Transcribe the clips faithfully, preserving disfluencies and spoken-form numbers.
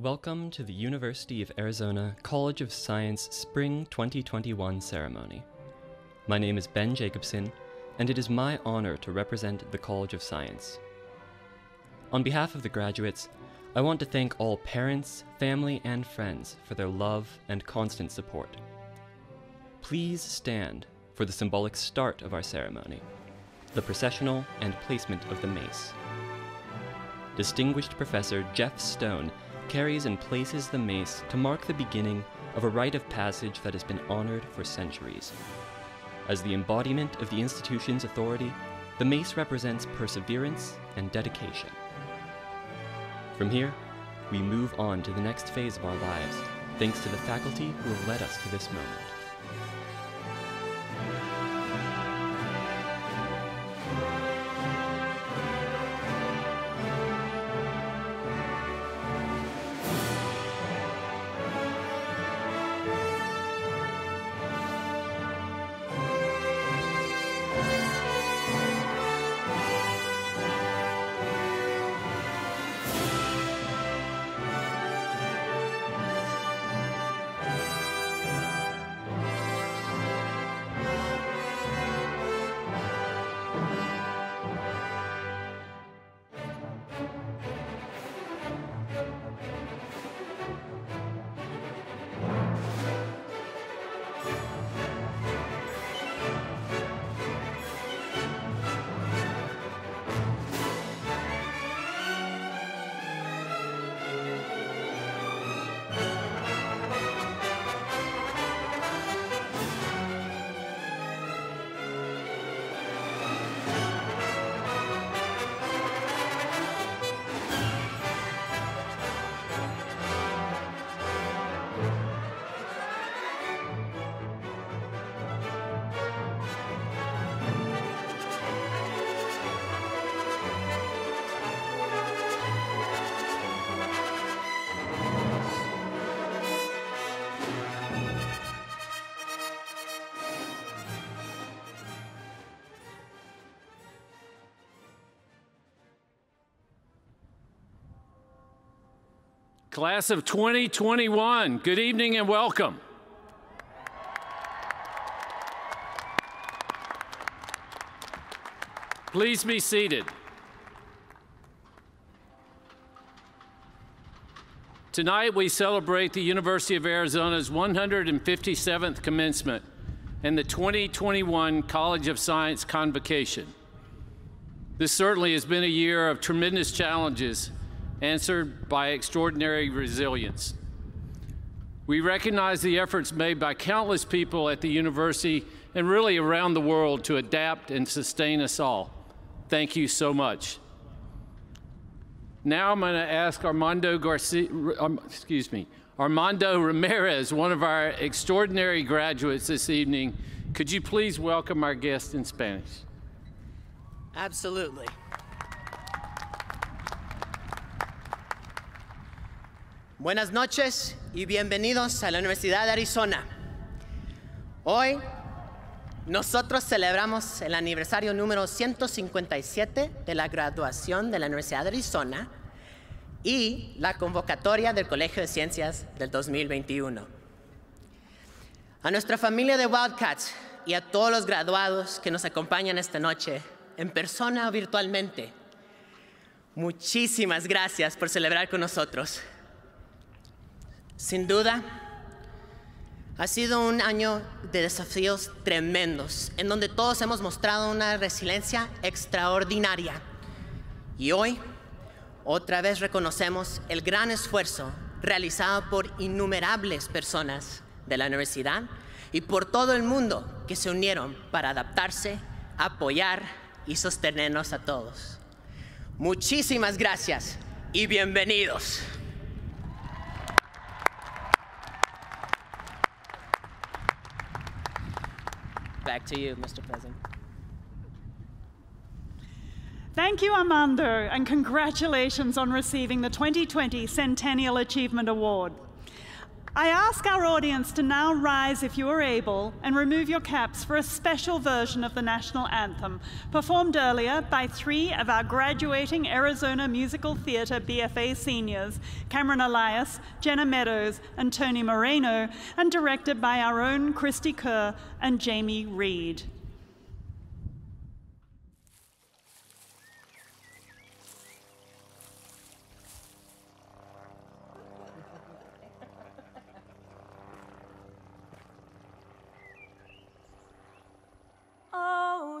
Welcome to the University of Arizona College of Science Spring twenty twenty-one ceremony. My name is Ben Jacobson, and it is my honor to represent the College of Science. On behalf of the graduates, I want to thank all parents, family, and friends for their love and constant support. Please stand for the symbolic start of our ceremony, the processional and placement of the mace. Distinguished Professor Jeff Stone carries and places the mace to mark the beginning of a rite of passage that has been honored for centuries. As the embodiment of the institution's authority, the mace represents perseverance and dedication. From here, we move on to the next phase of our lives, thanks to the faculty who have led us to this moment. Class of twenty twenty-one, good evening and welcome. Please be seated. Tonight we celebrate the University of Arizona's one hundred fifty-seventh commencement and the twenty twenty-one College of Science Convocation. This certainly has been a year of tremendous challenges answered by extraordinary resilience. We recognize the efforts made by countless people at the university and really around the world to adapt and sustain us all. Thank you so much. Now I'm going to ask Armando Garcia, um, excuse me, Armando Ramirez, one of our extraordinary graduates this evening. Could you please welcome our guest in Spanish? Absolutely. Buenas noches y bienvenidos a la Universidad de Arizona. Hoy nosotros celebramos el aniversario número ciento cincuenta y siete de la graduación de la Universidad de Arizona y la convocatoria del Colegio de Ciencias del dos mil veintiuno. A nuestra familia de Wildcats y a todos los graduados que nos acompañan esta noche, en persona o virtualmente, muchísimas gracias por celebrar con nosotros. Sin duda, ha sido un año de desafíos tremendos, en donde todos hemos mostrado una resiliencia extraordinaria. Y hoy, otra vez reconocemos el gran esfuerzo realizado por innumerables personas de la universidad y por todo el mundo que se unieron para adaptarse, apoyar y sostenernos a todos. Muchísimas gracias y bienvenidos. Back to you, Mister President. Thank you, Armando, and congratulations on receiving the twenty twenty Centennial Achievement Award. I ask our audience to now rise, if you are able, and remove your caps for a special version of the National Anthem, performed earlier by three of our graduating Arizona Musical Theatre B F A seniors, Cameron Elias, Jenna Meadows, and Tony Moreno, and directed by our own Christy Kerr and Jamie Reed. Oh,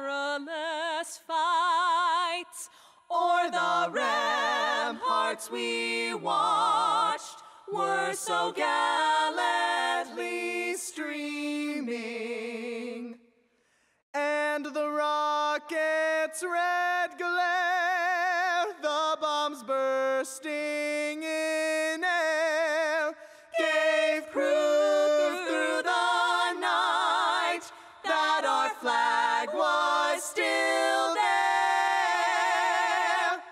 perilous fights, o'er the ramparts we watched, were so gallantly streaming. And the rocket's red glare, the bombs bursting in air, gave proof through the night that our flag was still there.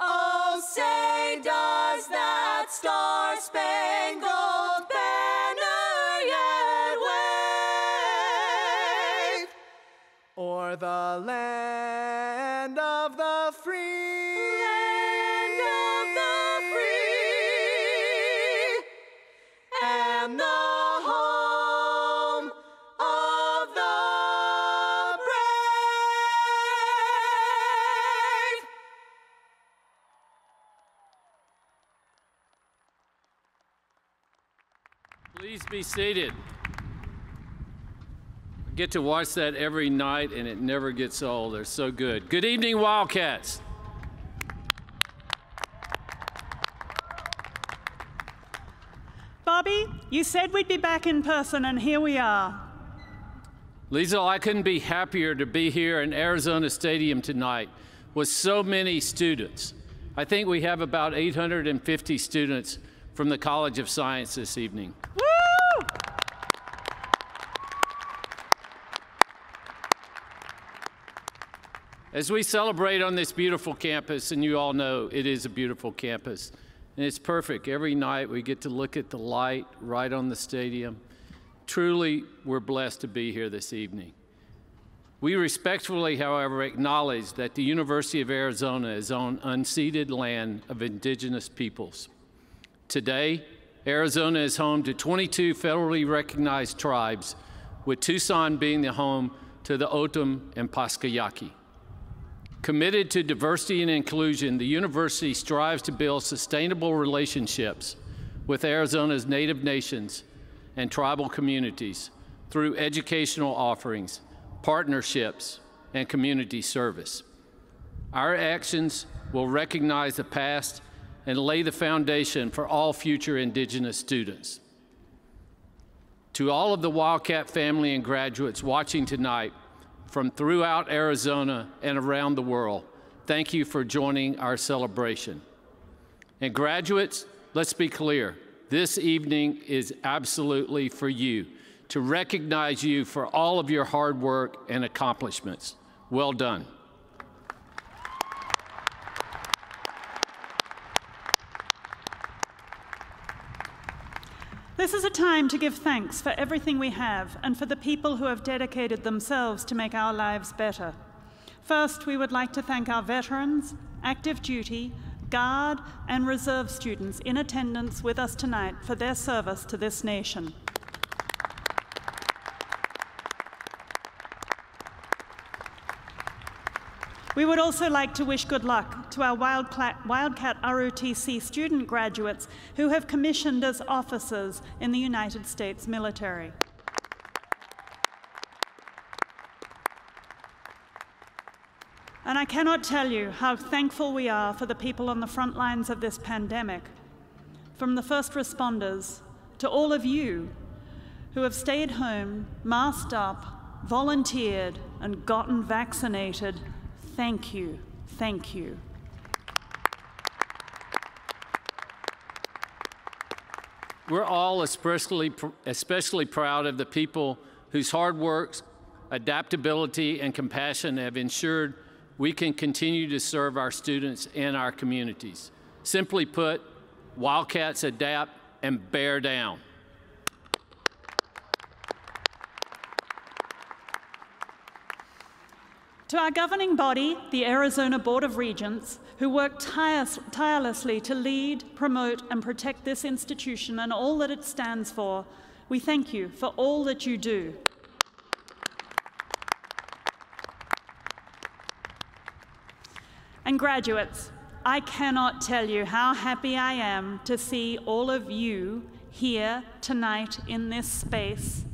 Oh, say does that star-spangled banner yet wave o'er the land of the free, land of the free, and the home of the brave. Please be seated. I get to watch that every night, and it never gets old. They're so good. Good evening, Wildcats. Bobby, you said we'd be back in person, and here we are. Liesl, I couldn't be happier to be here in Arizona Stadium tonight with so many students. I think we have about eight hundred fifty students from the College of Science this evening. Woo! As we celebrate on this beautiful campus, and you all know it is a beautiful campus, and it's perfect. Every night we get to look at the light right on the stadium. Truly, we're blessed to be here this evening. We respectfully, however, acknowledge that the University of Arizona is on unceded land of indigenous peoples. Today, Arizona is home to twenty-two federally recognized tribes, with Tucson being the home to the Ottum and Pascayaque. Committed to diversity and inclusion, the university strives to build sustainable relationships with Arizona's Native nations and tribal communities through educational offerings, partnerships, and community service. Our actions will recognize the past and lay the foundation for all future Indigenous students. To all of the Wildcat family and graduates watching tonight, from throughout Arizona and around the world, thank you for joining our celebration. And graduates, let's be clear, this evening is absolutely for you, to recognize you for all of your hard work and accomplishments. Well done. This is a time to give thanks for everything we have and for the people who have dedicated themselves to make our lives better. First, we would like to thank our veterans, active duty, Guard, and Reserve students in attendance with us tonight for their service to this nation. We would also like to wish good luck to our Wildcat, Wildcat R O T C student graduates who have commissioned as officers in the United States military. And I cannot tell you how thankful we are for the people on the front lines of this pandemic, from the first responders to all of you who have stayed home, masked up, volunteered, and gotten vaccinated, thank you, thank you. We're all especially, especially proud of the people whose hard work, adaptability, and compassion have ensured we can continue to serve our students and our communities. Simply put, Wildcats adapt and bear down. To our governing body, the Arizona Board of Regents, who work tire tirelessly to lead, promote, and protect this institution and all that it stands for, we thank you for all that you do. And graduates, I cannot tell you how happy I am to see all of you here tonight in this space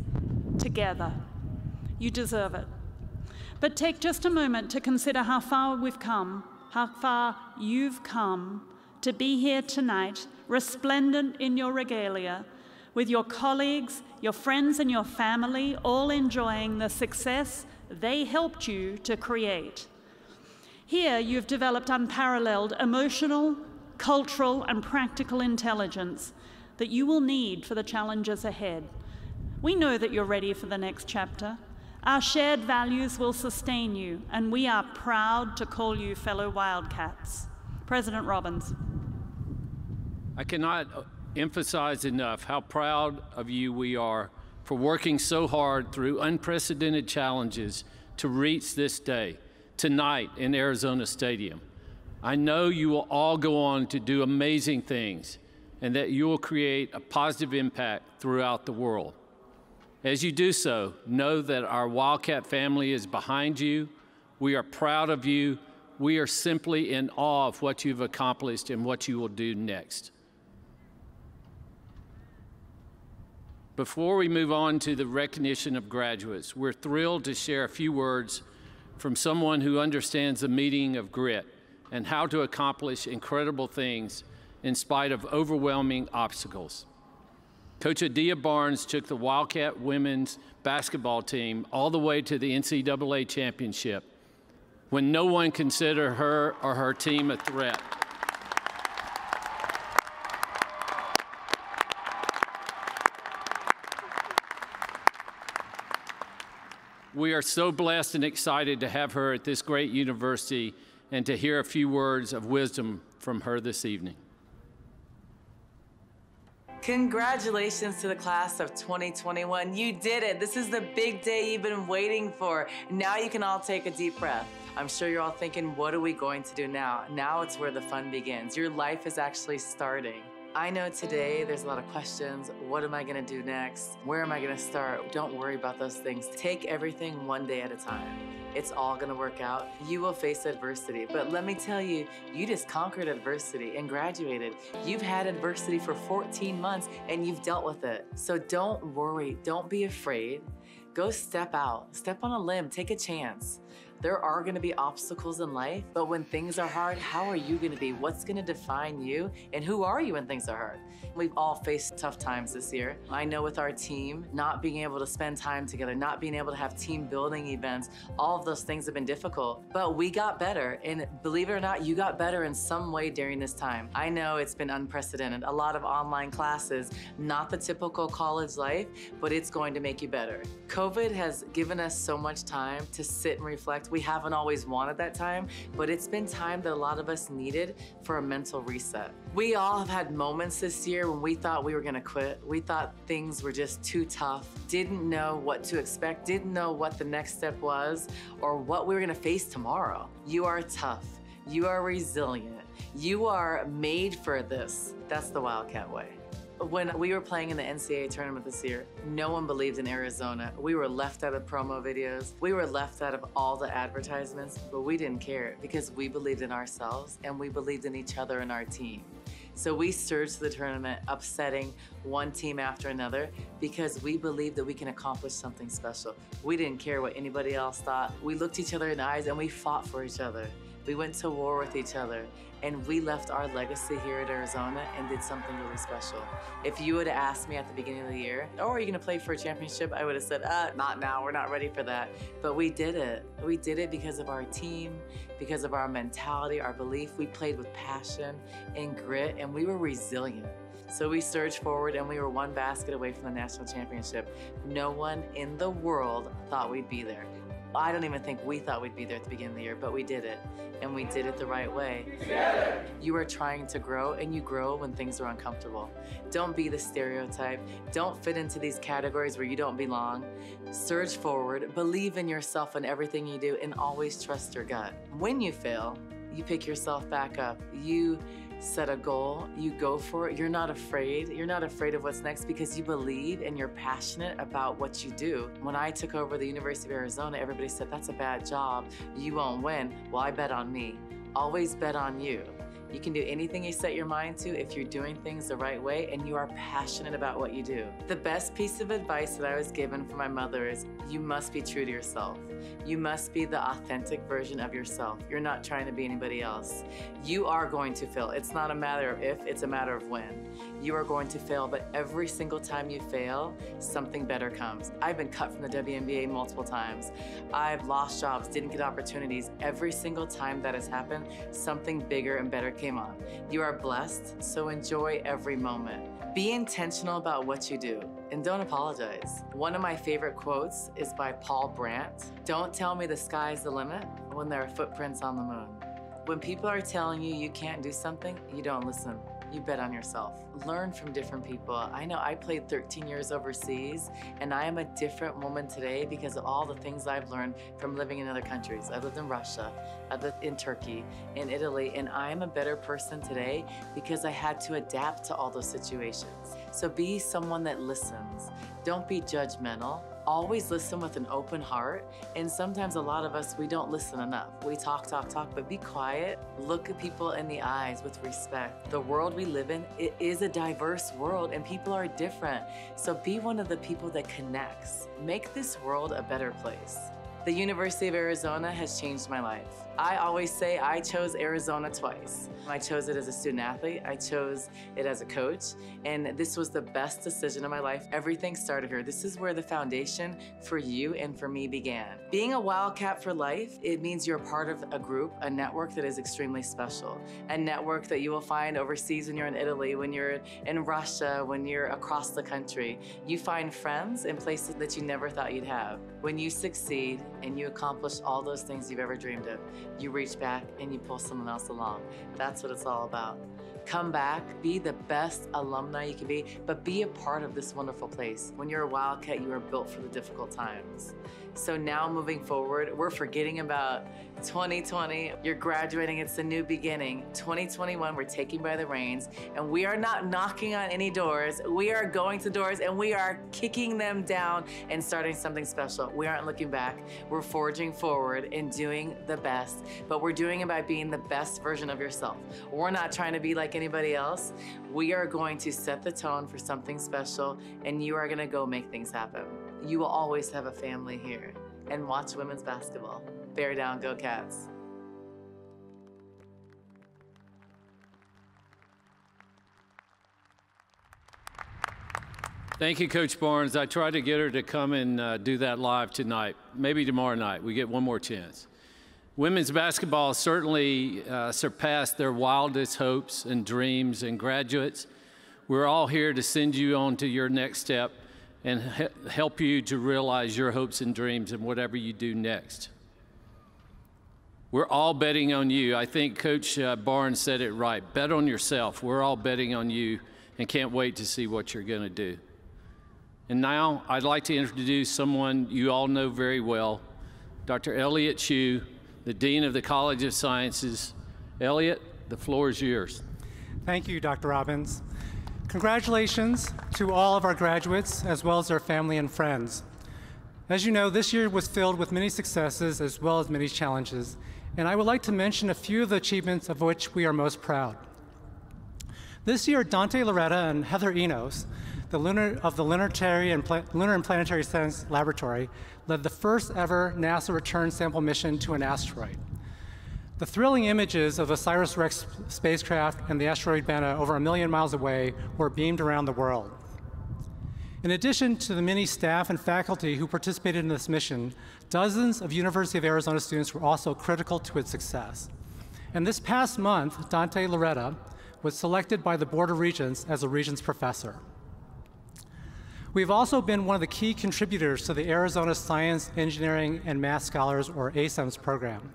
together. You deserve it. But take just a moment to consider how far we've come, how far you've come to be here tonight, resplendent in your regalia, with your colleagues, your friends, and your family, all enjoying the success they helped you to create. Here, you've developed unparalleled emotional, cultural, and practical intelligence that you will need for the challenges ahead. We know that you're ready for the next chapter. Our shared values will sustain you, and we are proud to call you fellow Wildcats. President Robbins. I cannot emphasize enough how proud of you we are for working so hard through unprecedented challenges to reach this day. Tonight in Arizona Stadium. I know you will all go on to do amazing things and that you will create a positive impact throughout the world. As you do so, know that our Wildcat family is behind you. We are proud of you. We are simply in awe of what you've accomplished and what you will do next. Before we move on to the recognition of graduates, we're thrilled to share a few words from someone who understands the meaning of grit and how to accomplish incredible things in spite of overwhelming obstacles. Coach Adia Barnes took the Wildcat women's basketball team all the way to the N C double A championship when no one considered her or her team a threat. We are so blessed and excited to have her at this great university and to hear a few words of wisdom from her this evening. Congratulations to the class of twenty twenty-one. You did it. This is the big day you've been waiting for. Now you can all take a deep breath. I'm sure you're all thinking, what are we going to do now? Now it's where the fun begins. Your life is actually starting. I know today there's a lot of questions. What am I gonna do next? Where am I gonna start? Don't worry about those things. Take everything one day at a time. It's all gonna work out. You will face adversity, but let me tell you, you just conquered adversity and graduated. You've had adversity for fourteen months and you've dealt with it. So don't worry, don't be afraid. Go step out, step on a limb, take a chance. There are gonna be obstacles in life, but when things are hard, how are you gonna be? What's gonna define you? And who are you when things are hard? We've all faced tough times this year. I know with our team, not being able to spend time together, not being able to have team building events, all of those things have been difficult, but we got better. And believe it or not, you got better in some way during this time. I know it's been unprecedented. A lot of online classes, not the typical college life, but it's going to make you better. COVID has given us so much time to sit and reflect. We haven't always wanted that time, but it's been time that a lot of us needed for a mental reset. We all have had moments this year when we thought we were gonna quit. We thought things were just too tough, didn't know what to expect, didn't know what the next step was or what we were gonna face tomorrow. You are tough, you are resilient, you are made for this. That's the Wildcat way. When we were playing in the N C double A tournament this year, no one believed in Arizona. We were left out of promo videos. We were left out of all the advertisements, but we didn't care because we believed in ourselves and we believed in each other and our team. So we surged to the tournament, upsetting one team after another because we believed that we can accomplish something special. We didn't care what anybody else thought. We looked each other in the eyes and we fought for each other. We went to war with each other, and we left our legacy here at Arizona and did something really special. If you would have asked me at the beginning of the year, oh, are you gonna play for a championship? I would have said, ah, not now, we're not ready for that. But we did it. We did it because of our team, because of our mentality, our belief. We played with passion and grit, and we were resilient. So we surged forward, and we were one basket away from the national championship. No one in the world thought we'd be there. I don't even think we thought we'd be there at the beginning of the year, but we did it, and we did it the right way. Together. You are trying to grow, and you grow when things are uncomfortable. Don't be the stereotype. Don't fit into these categories where you don't belong. Surge forward, believe in yourself in everything you do, and always trust your gut. When you fail, you pick yourself back up. You set a goal, you go for it, you're not afraid. You're not afraid of what's next because you believe and you're passionate about what you do. When I took over the University of Arizona, everybody said, that's a bad job, you won't win. Well, I bet on me. Always bet on you. You can do anything you set your mind to if you're doing things the right way and you are passionate about what you do. The best piece of advice that I was given from my mother is you must be true to yourself. You must be the authentic version of yourself. You're not trying to be anybody else. You are going to fail. It's not a matter of if, it's a matter of when. You are going to fail, but every single time you fail, something better comes. I've been cut from the W N B A multiple times. I've lost jobs, didn't get opportunities. Every single time that has happened, something bigger and better came on. You are blessed, so enjoy every moment. Be intentional about what you do and don't apologize. One of my favorite quotes is by Paul Brandt. Don't tell me the sky's the limit when there are footprints on the moon. When people are telling you you can't do something, you don't listen. You bet on yourself. Learn from different people. I know I played thirteen years overseas, and I am a different woman today because of all the things I've learned from living in other countries. I've lived in Russia, I've lived in Turkey, in Italy, and I am a better person today because I had to adapt to all those situations. So be someone that listens. Don't be judgmental. Always listen with an open heart, and sometimes a lot of us, we don't listen enough. We talk, talk, talk, but be quiet. Look at people in the eyes with respect. The world we live in, it is a diverse world, and people are different. So be one of the people that connects. Make this world a better place. The University of Arizona has changed my life. I always say I chose Arizona twice. I chose it as a student athlete, I chose it as a coach, and this was the best decision of my life. Everything started here. This is where the foundation for you and for me began. Being a Wildcat for life, it means you're part of a group, a network that is extremely special, a network that you will find overseas when you're in Italy, when you're in Russia, when you're across the country. You find friends in places that you never thought you'd have. When you succeed, and you accomplish all those things you've ever dreamed of. You reach back and you pull someone else along. That's what it's all about. Come back, be the best alumni you can be, but be a part of this wonderful place. When you're a Wildcat, you are built for the difficult times. So now moving forward, we're forgetting about twenty twenty. You're graduating, it's a new beginning. twenty twenty-one, we're taking by the reins, and we are not knocking on any doors. We are going to doors, and we are kicking them down and starting something special. We aren't looking back. We're forging forward and doing the best, but we're doing it by being the best version of yourself. We're not trying to be like anybody else. We are going to set the tone for something special, and you are going to go make things happen. You will always have a family here, and watch women's basketball. Bear down, go Cats. Thank you, Coach Barnes. I tried to get her to come and uh, do that live tonight. Maybe tomorrow night. We get one more chance. Women's basketball certainly uh, surpassed their wildest hopes and dreams, and graduates, we're all here to send you on to your next step and he help you to realize your hopes and dreams and whatever you do next. We're all betting on you. I think Coach uh, Barnes said it right. Bet on yourself. We're all betting on you and can't wait to see what you're going to do. And now I'd like to introduce someone you all know very well, Doctor Elliott Cheu, the Dean of the College of Sciences. Elliott, the floor is yours. Thank you, Doctor Robbins. Congratulations to all of our graduates, as well as their family and friends. As you know, this year was filled with many successes as well as many challenges, and I would like to mention a few of the achievements of which we are most proud. This year, Dante Loretta and Heather Enos, the lunar, of the Lunartary and Pla Lunar and Planetary Science Laboratory, led the first ever NASA return sample mission to an asteroid. The thrilling images of the OSIRIS-REx spacecraft and the asteroid Bennu over a million miles away were beamed around the world. In addition to the many staff and faculty who participated in this mission, dozens of University of Arizona students were also critical to its success. And this past month, Dante Loretta was selected by the Board of Regents as a Regents Professor. We've also been one of the key contributors to the Arizona Science, Engineering, and Math Scholars, or ASEMS, program.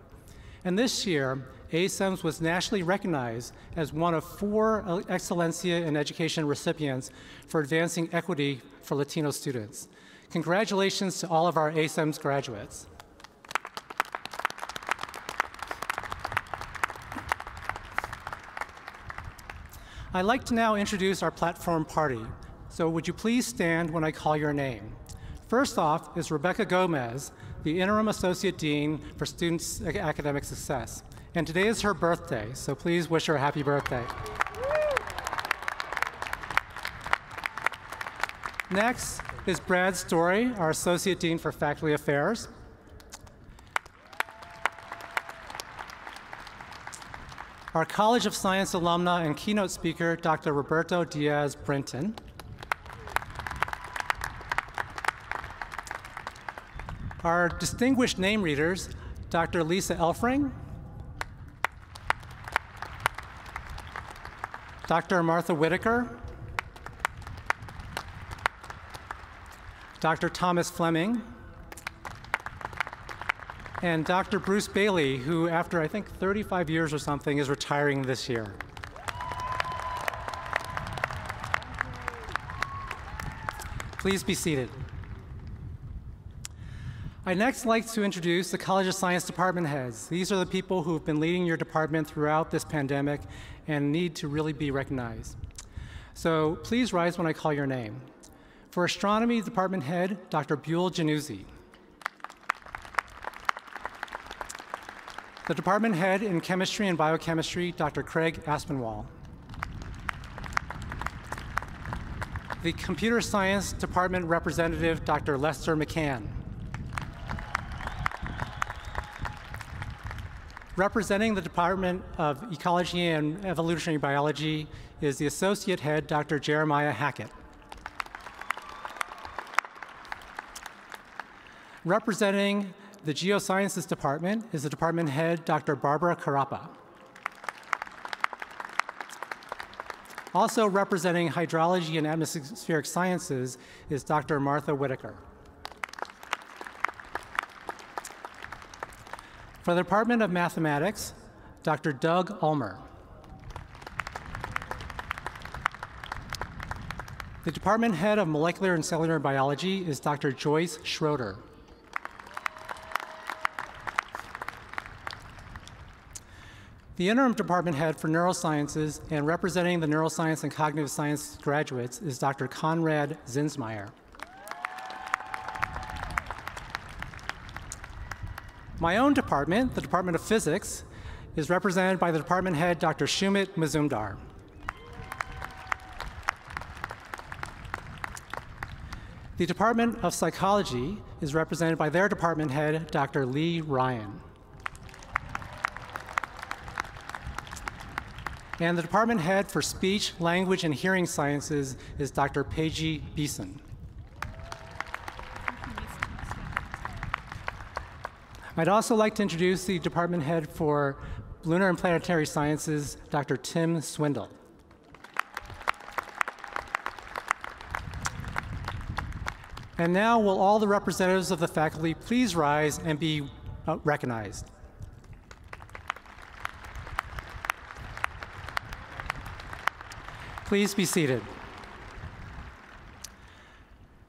And this year, ASEMS was nationally recognized as one of four Excelencia in Education recipients for advancing equity for Latino students. Congratulations to all of our ASEMS graduates. I'd like to now introduce our platform party. So would you please stand when I call your name? First off is Rebecca Gomez, the Interim Associate Dean for Students' Academic Success. And today is her birthday, so please wish her a happy birthday. Next is Brad Story, our Associate Dean for Faculty Affairs. Our College of Science alumna and keynote speaker, Doctor Roberta Diaz Brinton. Our distinguished name readers, Doctor Lisa Elfring, Doctor Martha Whitaker, Doctor Thomas Fleming, and Doctor Bruce Bailey, who after I think thirty-five years or something is retiring this year. Please be seated. I'd next like to introduce the College of Science department heads. These are the people who have been leading your department throughout this pandemic and need to really be recognized. So please rise when I call your name. For astronomy department head, Doctor Buell Januzzi. The department head in chemistry and biochemistry, Doctor Craig Aspinwall. The computer science department representative, Doctor Lester McCann. Representing the Department of Ecology and Evolutionary Biology is the Associate Head, Doctor Jeremiah Hackett. Representing the Geosciences Department is the Department Head, Doctor Barbara Carappa. Also representing Hydrology and Atmospheric Sciences is Doctor Martha Whitaker. For the Department of Mathematics, Doctor Doug Ulmer. The Department Head of Molecular and Cellular Biology is Doctor Joyce Schroeder. The Interim Department Head for Neurosciences and representing the Neuroscience and Cognitive Science graduates is Doctor Conrad Zinsmeyer. My own department, the Department of Physics, is represented by the department head, Doctor Shumit Mazumdar. The Department of Psychology is represented by their department head, Doctor Lee Ryan. And the department head for Speech, Language, and Hearing Sciences is Doctor Paige Beeson. I'd also like to introduce the department head for Lunar and Planetary Sciences, Doctor Tim Swindle. And now, will all the representatives of the faculty please rise and be uh, recognized? Please be seated.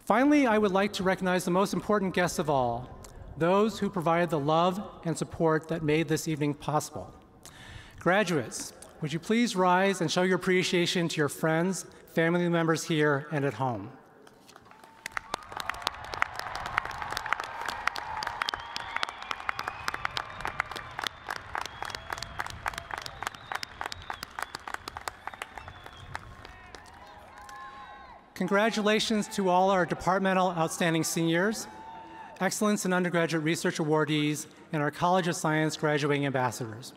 Finally, I would like to recognize the most important guest of all, those who provided the love and support that made this evening possible. Graduates, would you please rise and show your appreciation to your friends, family members here and at home. Congratulations to all our departmental outstanding seniors, Excellence in Undergraduate Research awardees, and our College of Science graduating ambassadors.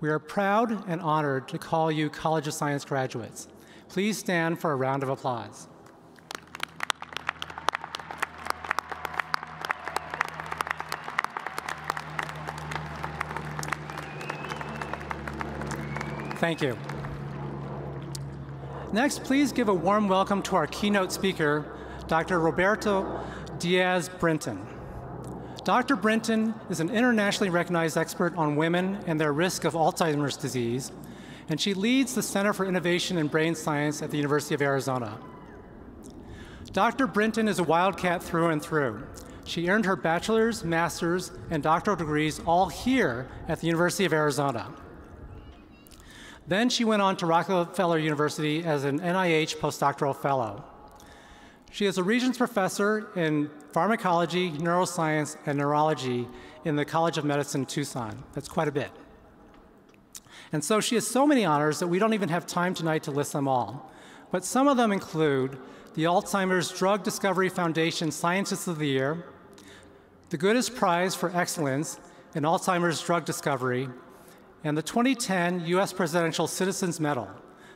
We are proud and honored to call you College of Science graduates. Please stand for a round of applause. Thank you. Next, please give a warm welcome to our keynote speaker, Doctor Roberta Diaz Brinton. Doctor Brinton is an internationally recognized expert on women and their risk of Alzheimer's disease, and she leads the Center for Innovation in Brain Science at the University of Arizona. Doctor Brinton is a wildcat through and through. She earned her bachelor's, master's, and doctoral degrees all here at the University of Arizona. Then she went on to Rockefeller University as an N I H postdoctoral fellow. She is a Regents Professor in Pharmacology, Neuroscience, and Neurology in the College of Medicine, Tucson. That's quite a bit. And so she has so many honors that we don't even have time tonight to list them all. But some of them include the Alzheimer's Drug Discovery Foundation Scientist of the Year, the Goodis Prize for Excellence in Alzheimer's Drug Discovery, and the twenty ten U S Presidential Citizens Medal.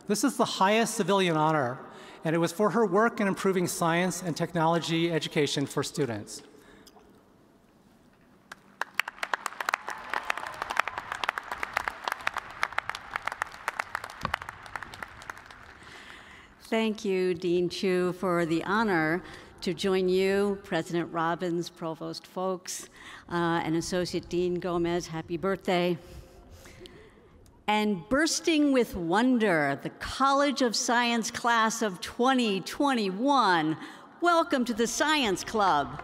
This is the highest civilian honor, and it was for her work in improving science and technology education for students. Thank you, Dean Cheu, for the honor to join you, President Robbins, Provost Folks, uh, and Associate Dean Gomez. Happy birthday. And bursting with wonder, the College of Science class of twenty twenty-one. Welcome to the Science Club.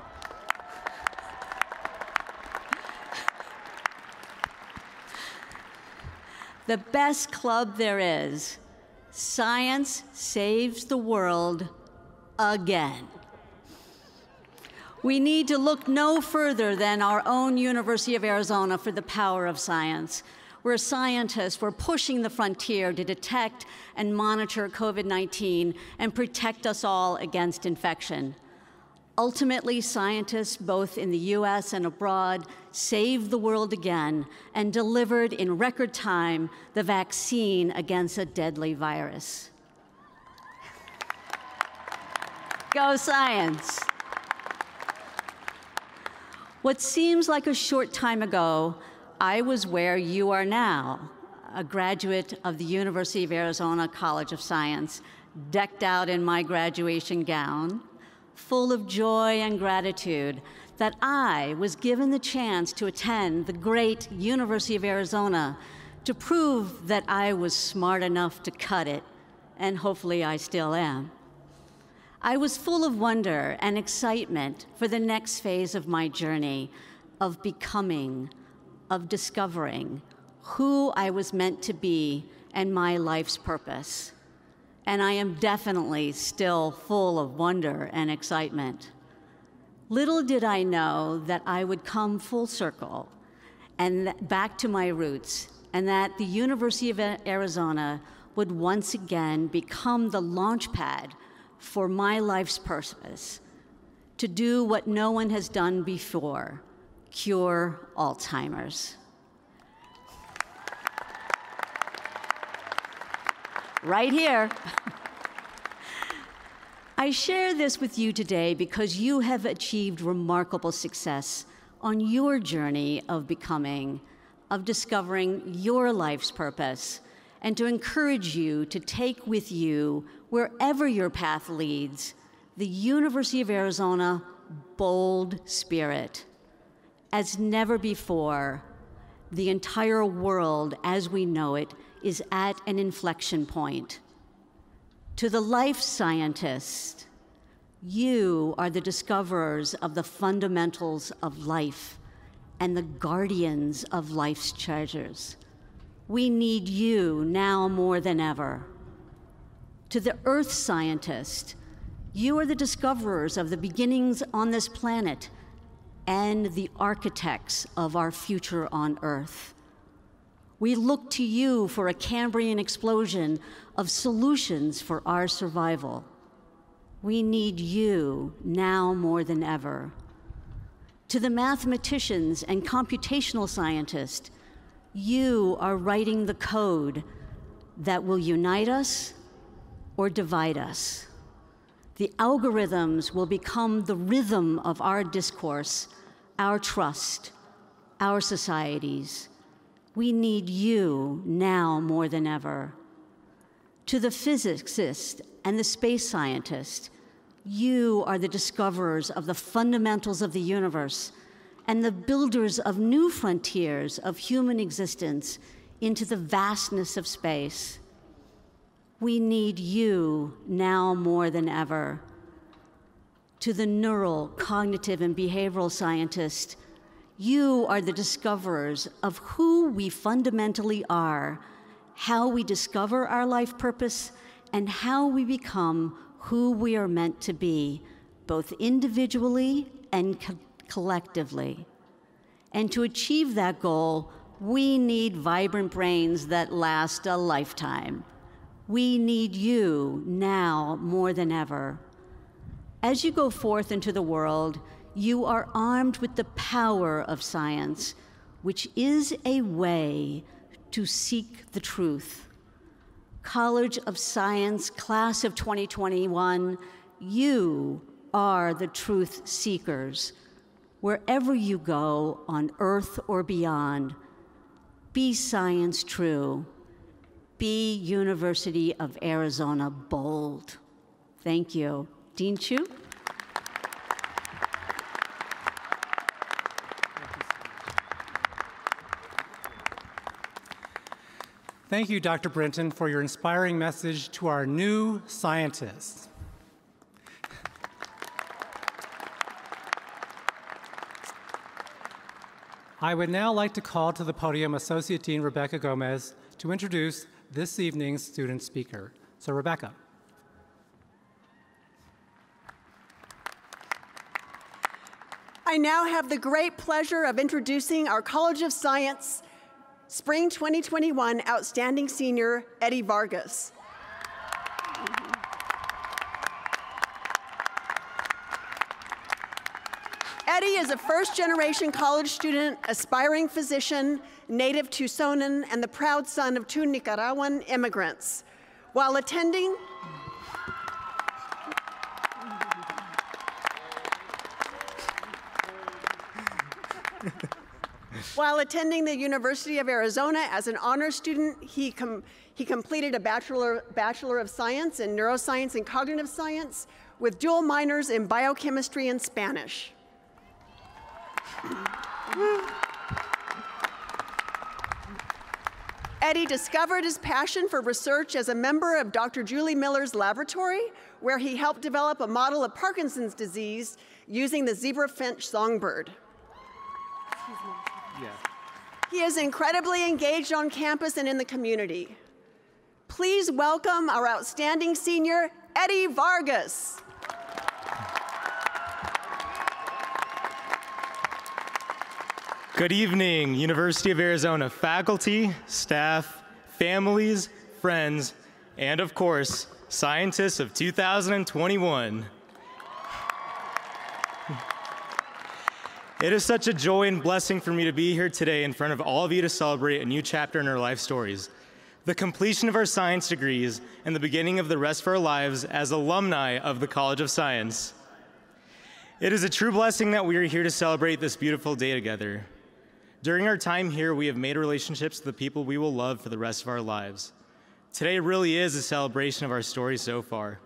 The best club there is. Science saves the world again. We need to look no further than our own University of Arizona for the power of science. We're scientists. We're pushing the frontier to detect and monitor COVID nineteen and protect us all against infection. Ultimately, scientists, both in the U S and abroad, saved the world again and delivered in record time the vaccine against a deadly virus. Go science! What seems like a short time ago, I was where you are now, a graduate of the University of Arizona College of Science, decked out in my graduation gown, full of joy and gratitude that I was given the chance to attend the great University of Arizona to prove that I was smart enough to cut it, and hopefully I still am. I was full of wonder and excitement for the next phase of my journey of becoming, of discovering who I was meant to be and my life's purpose. And I am definitely still full of wonder and excitement. Little did I know that I would come full circle and back to my roots, and that the University of Arizona would once again become the launch pad for my life's purpose, to do what no one has done before: cure Alzheimer's. Right here. I share this with you today because you have achieved remarkable success on your journey of becoming, of discovering your life's purpose, and to encourage you to take with you, wherever your path leads, the University of Arizona bold spirit. As never before, the entire world as we know it is at an inflection point. To the life scientist, you are the discoverers of the fundamentals of life and the guardians of life's treasures. We need you now more than ever. To the earth scientist, you are the discoverers of the beginnings on this planet and the architects of our future on Earth. We look to you for a Cambrian explosion of solutions for our survival. We need you now more than ever. To the mathematicians and computational scientists, You are writing the code that will unite us or divide us. The algorithms will become the rhythm of our discourse, our trust, our societies. We need you now more than ever. To the physicist and the space scientist, you are the discoverers of the fundamentals of the universe and the builders of new frontiers of human existence into the vastness of space. We need you now more than ever. To the neural, cognitive, and behavioral scientist, you are the discoverers of who we fundamentally are, how we discover our life purpose, and how we become who we are meant to be, both individually and co- collectively. And to achieve that goal, we need vibrant brains that last a lifetime. We need you now more than ever. As you go forth into the world, you are armed with the power of science, which is a way to seek the truth. College of Science, class of twenty twenty-one, you are the truth seekers. Wherever you go, on Earth or beyond, be science true. Be University of Arizona bold. Thank you. Dean Cheu. Thank you, Doctor Brinton, for your inspiring message to our new scientists. I would now like to call to the podium Associate Dean Rebecca Gomez to introduce this evening's student speaker. So, Rebecca. I now have the great pleasure of introducing our College of Science Spring twenty twenty-one Outstanding Senior, Eddie Vargas. Eddie is a first-generation college student, aspiring physician, native Tucsonan, and the proud son of two Nicaraguan immigrants. While attending, While attending the University of Arizona as an honors student, he, com he completed a Bachelor, Bachelor of Science in Neuroscience and Cognitive Science with dual minors in Biochemistry and Spanish. Eddie discovered his passion for research as a member of Doctor Julie Miller's laboratory, where he helped develop a model of Parkinson's disease using the zebrafinch songbird. Yeah. He is incredibly engaged on campus and in the community. Please welcome our outstanding senior, Eddie Vargas. Good evening, University of Arizona faculty, staff, families, friends, and of course, scientists of two thousand twenty-one. It is such a joy and blessing for me to be here today in front of all of you to celebrate a new chapter in our life stories, the completion of our science degrees and the beginning of the rest of our lives as alumni of the College of Science. It is a true blessing that we are here to celebrate this beautiful day together. During our time here, we have made relationships with the people we will love for the rest of our lives. Today really is a celebration of our story so far.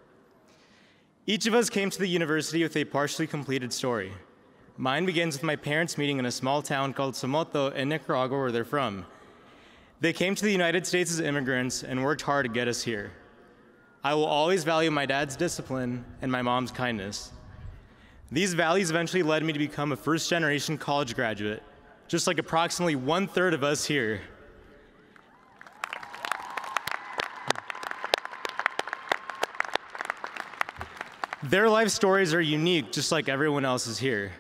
Each of us came to the university with a partially completed story. Mine begins with my parents meeting in a small town called Somoto in Nicaragua, where they're from. They came to the United States as immigrants and worked hard to get us here. I will always value my dad's discipline and my mom's kindness. These values eventually led me to become a first-generation college graduate, just like approximately one-third of us here. Their life stories are unique, just like everyone else's here.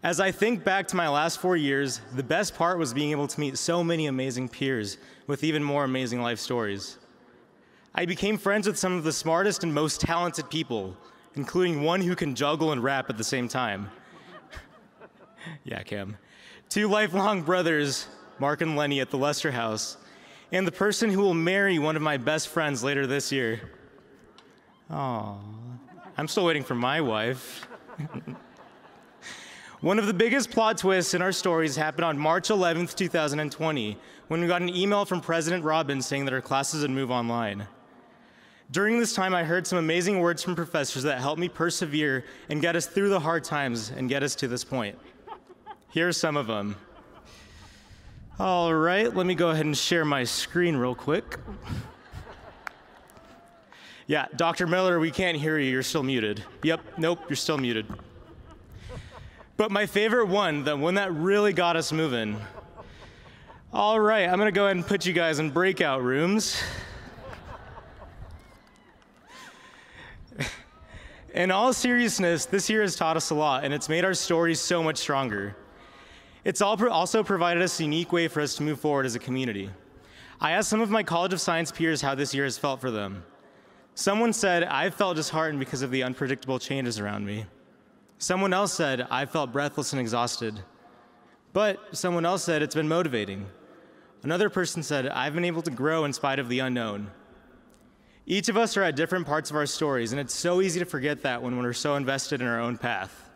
As I think back to my last four years, the best part was being able to meet so many amazing peers with even more amazing life stories. I became friends with some of the smartest and most talented people, including one who can juggle and rap at the same time. Yeah, Cam. Two lifelong brothers Mark and Lenny at the Lester House, and the person who will marry one of my best friends later this year. Aww, I'm still waiting for my wife. One of the biggest plot twists in our stories happened on March eleventh, two thousand twenty, when we got an email from President Robbins saying that our classes would move online. During this time, I heard some amazing words from professors that helped me persevere and get us through the hard times and get us to this point. Here are some of them. All right, let me go ahead and share my screen real quick. Yeah, Doctor Miller, we can't hear you, you're still muted. Yep, nope, you're still muted. But my favorite one, the one that really got us moving. All right, I'm gonna go ahead and put you guys in breakout rooms. In all seriousness, this year has taught us a lot, and it's made our stories so much stronger. It's also provided us a unique way for us to move forward as a community. I asked some of my College of Science peers how this year has felt for them. Someone said, I felt disheartened because of the unpredictable changes around me. Someone else said, I felt breathless and exhausted. But someone else said, it's been motivating. Another person said, I've been able to grow in spite of the unknown. Each of us are at different parts of our stories, and it's so easy to forget that when we're so invested in our own path.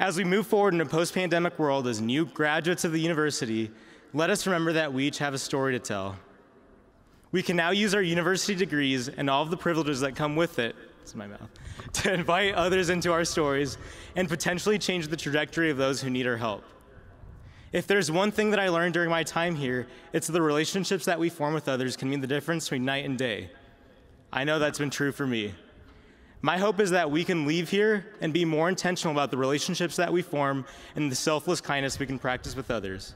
As we move forward in a post-pandemic world as new graduates of the university, let us remember that we each have a story to tell. We can now use our university degrees and all of the privileges that come with it, it's my mouth, to invite others into our stories and potentially change the trajectory of those who need our help. If there's one thing that I learned during my time here, it's the relationships that we form with others can mean the difference between night and day. I know that's been true for me. My hope is that we can leave here and be more intentional about the relationships that we form and the selfless kindness we can practice with others.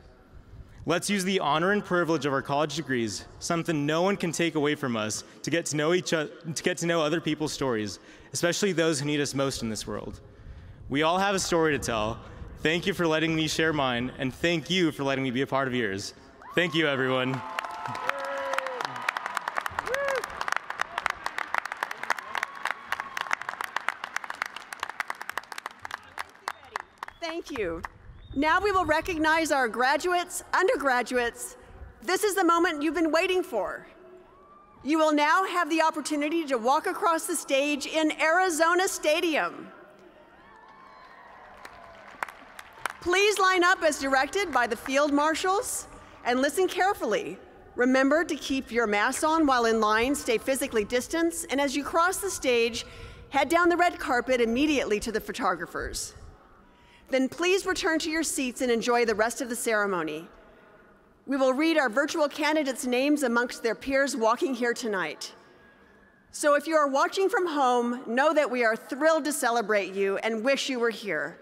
Let's use the honor and privilege of our college degrees, something no one can take away from us, to get to know each other, to get to know other people's stories, especially those who need us most in this world. We all have a story to tell. Thank you for letting me share mine, and thank you for letting me be a part of yours. Thank you, everyone. Thank you. Now we will recognize our graduates, undergraduates. This is the moment you've been waiting for. You will now have the opportunity to walk across the stage in Arizona Stadium. Please line up as directed by the field marshals and listen carefully. Remember to keep your mask on while in line, stay physically distanced, and as you cross the stage, head down the red carpet immediately to the photographers. Then please return to your seats and enjoy the rest of the ceremony. We will read our virtual candidates' names amongst their peers walking here tonight. So if you are watching from home, know that we are thrilled to celebrate you and wish you were here.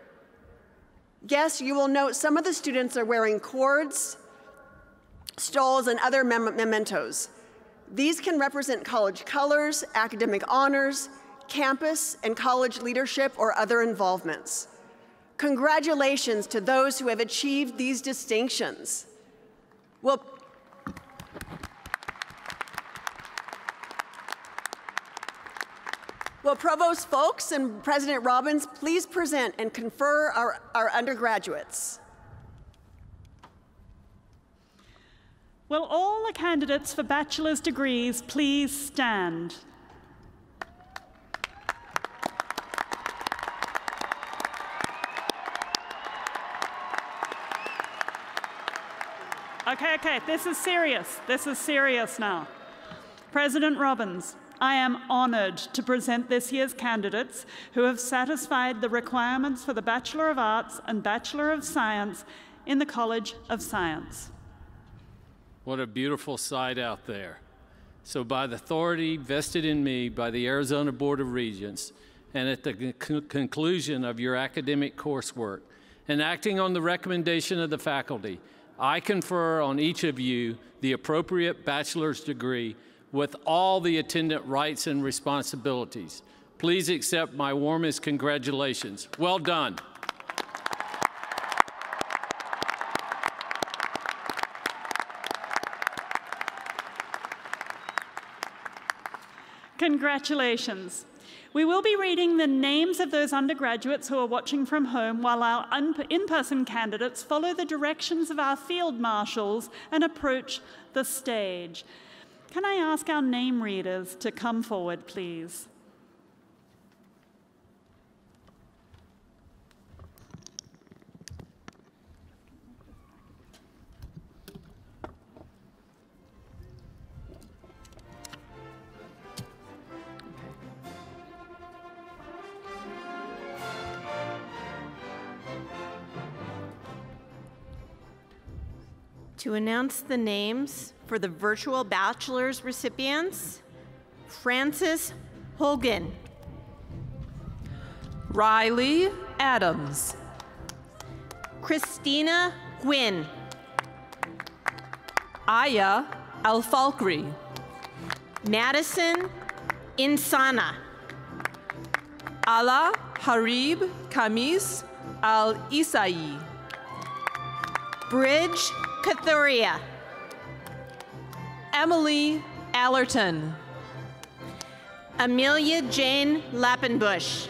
Guests, you will note some of the students are wearing cords, stoles, and other mem mementos. These can represent college colors, academic honors, campus, and college leadership or other involvements. Congratulations to those who have achieved these distinctions. We'll, Will Provost Folks and President Robbins please present and confer our, our undergraduates? Will all the candidates for bachelor's degrees please stand? Okay, okay, this is serious. This is serious now. President Robbins, I am honored to present this year's candidates who have satisfied the requirements for the Bachelor of Arts and Bachelor of Science in the College of Science. What a beautiful sight out there. So by the authority vested in me by the Arizona Board of Regents, and at the con- conclusion of your academic coursework, and acting on the recommendation of the faculty, I confer on each of you the appropriate bachelor's degree with all the attendant rights and responsibilities. Please accept my warmest congratulations. Well done. Congratulations. We will be reading the names of those undergraduates who are watching from home while our in-person candidates follow the directions of our field marshals and approach the stage. Can I ask our name readers to come forward, please? To announce the names for the virtual bachelor's recipients, Francis Holgan, Riley Adams, Christina Gwynn, Aya Alfalkri, Madison Insana, Ala Harib Kamis Al-Isai, Bridge Kathuria, Emily Allerton, Amelia Jane Lappenbush,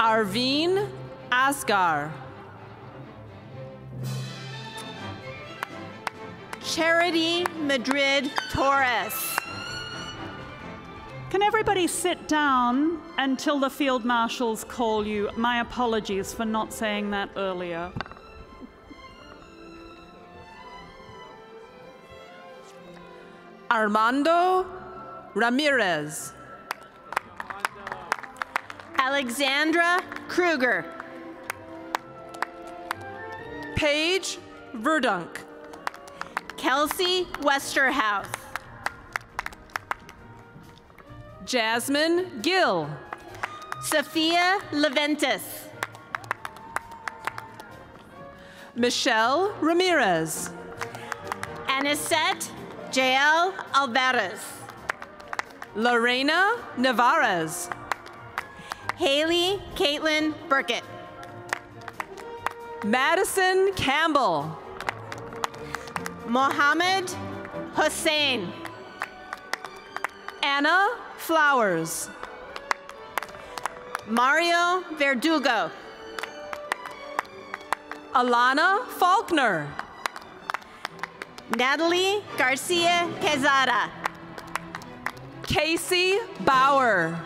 Arveen Asgar, Charity Madrid Torres. Can everybody sit down until the field marshals call you? My apologies for not saying that earlier. Armando Ramirez, Alexandra Kruger, Paige Verdunk, Kelsey Westerhouse, Jasmine Gill, Sophia Leventis, Michelle Ramirez, Anisette Jael Alvarez, Lorena Navarez, Haley Caitlin Burkett, Madison Campbell, Mohammed Hussein, Anna Flowers, Mario Verdugo, Alana Faulkner, Natalie Garcia Quezada, Casey Bauer,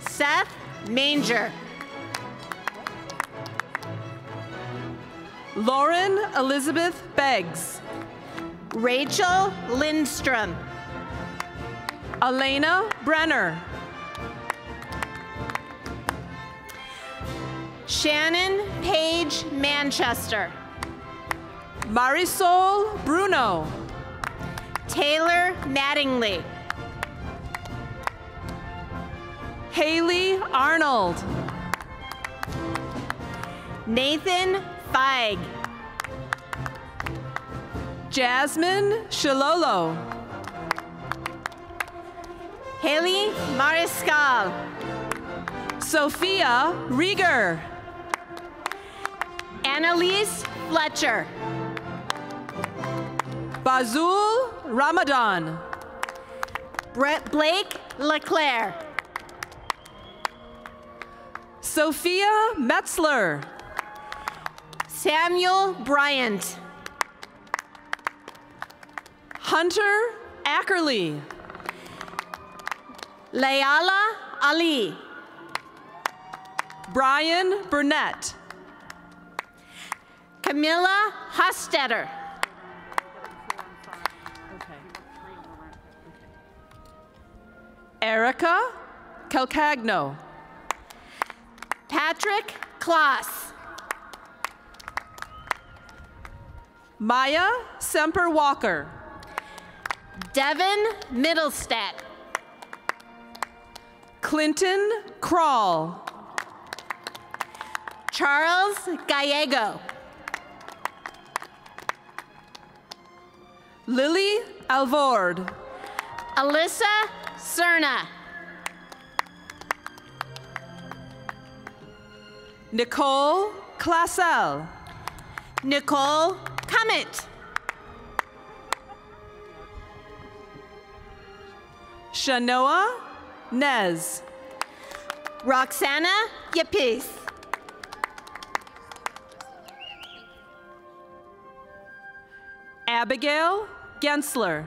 Seth Manger, Lauren Elizabeth Beggs, Rachel Lindstrom, Elena Brenner, Shannon Page Manchester, Marisol Bruno, Taylor Mattingly, Haley Arnold, Nathan Feig, Jasmine Shilolo, Haley Mariscal, Sophia Rieger, Annalise Fletcher, Bazul Ramadan, Brett Blake LeClaire, Sophia Metzler, Samuel Bryant, Hunter Ackerley, Layala Ali, Brian Burnett, Camilla Hostetter, Erica Calcagno, Patrick Kloss, Maya Semper Walker, Devin Middlestadt, Clinton Krall, Charles Gallego, Lily Alvord, Alyssa Cerna, Nicole Classell, Nicole Cummett, Shanoa Nez. Roxana Yapis. Abigail Gensler.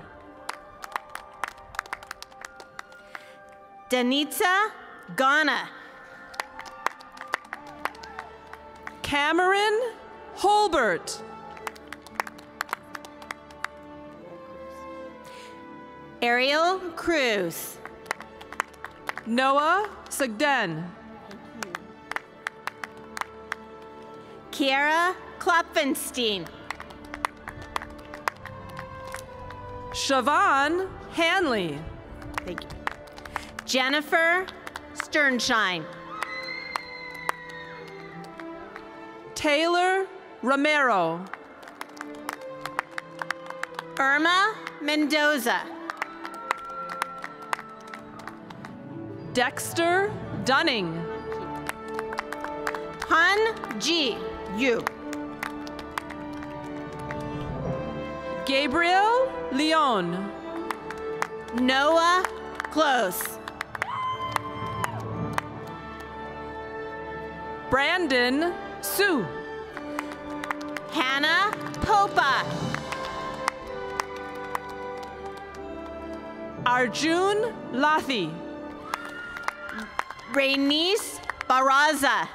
Danitza Ghana. Cameron Holbert. Ariel Cruz. Noah Sugden. Kiara Klopfenstein. Siobhan Hanley. Thank you. Jennifer Sternshine. Taylor Romero. Irma Mendoza. Dexter Dunning. Han Ji Yu. Gabriel Leon. Noah Close. Brandon Sue. Hannah Popa. Arjun Lathi. Rainice Barraza.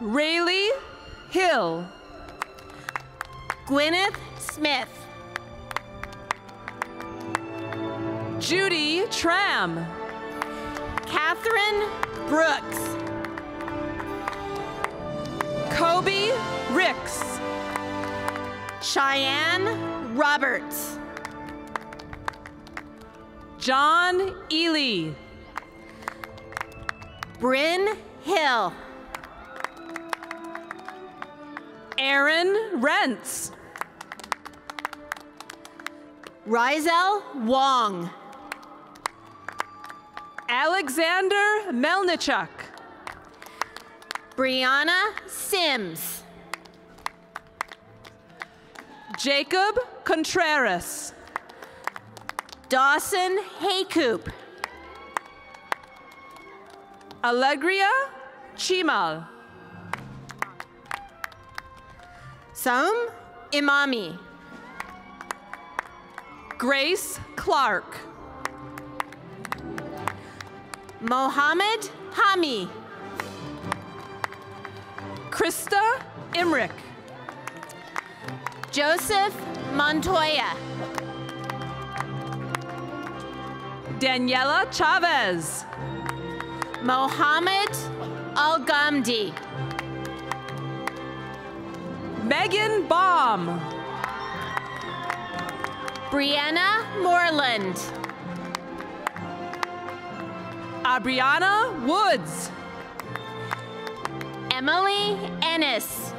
Rayleigh Hill. Gwyneth Smith. Judy Tram. Catherine Brooks. Kobe Ricks. Cheyenne Roberts. John Ely. Bryn Hill. Aaron Rentz. Rizel Wong. Alexander Melnichuk. Brianna Sims. Jacob Contreras. Dawson Haycoop. Alegria Chimal. Saum Imami. Grace Clark. Mohammed Hami. Krista Emmerich. Joseph Montoya. Daniela Chavez. Mohammed Al-Ghamdi. Megan Baum. Brianna Moreland. Abriana Woods. Emily Ennis.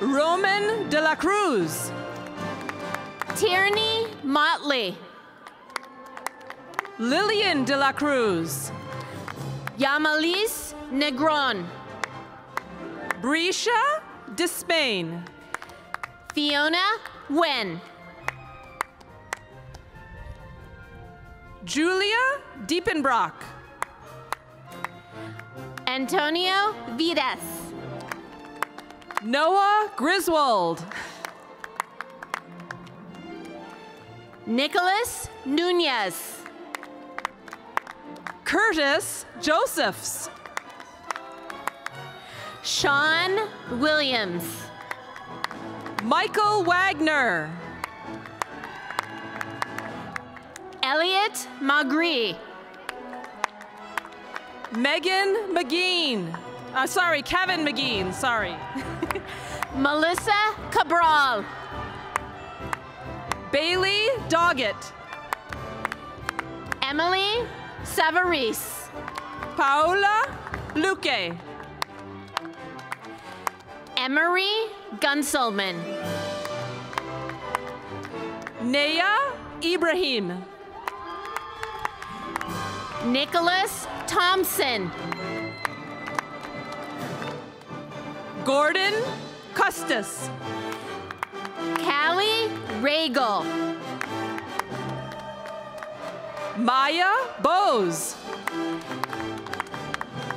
Roman De La Cruz. Tierney Motley. Lillian De La Cruz. Yamalis Negron. Brisha Despain. Fiona Wen. Julia Diepenbrock. Antonio Vidas. Noah Griswold. Nicholas Nunez. Curtis Josephs. Sean Williams. Michael Wagner. Elliot Magri. Megan McGean. Uh, sorry, Kevin McGean, sorry. Melissa Cabral. Bailey Doggett. Emily Savarese. Paola Luque. Emery Gunselman. Naya Ibrahim. Nicholas Thompson. Gordon Custis. Callie Regal. Maya Bose.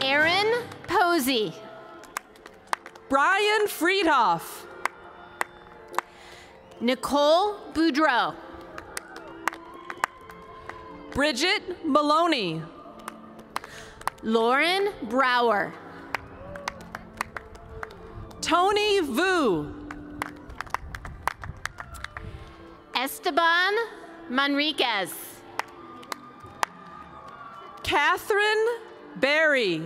Aaron Posey. Brian Friedhoff. Nicole Boudreau. Bridget Maloney. Lauren Brower. Tony Vu. Esteban Manriquez. Catherine Berry.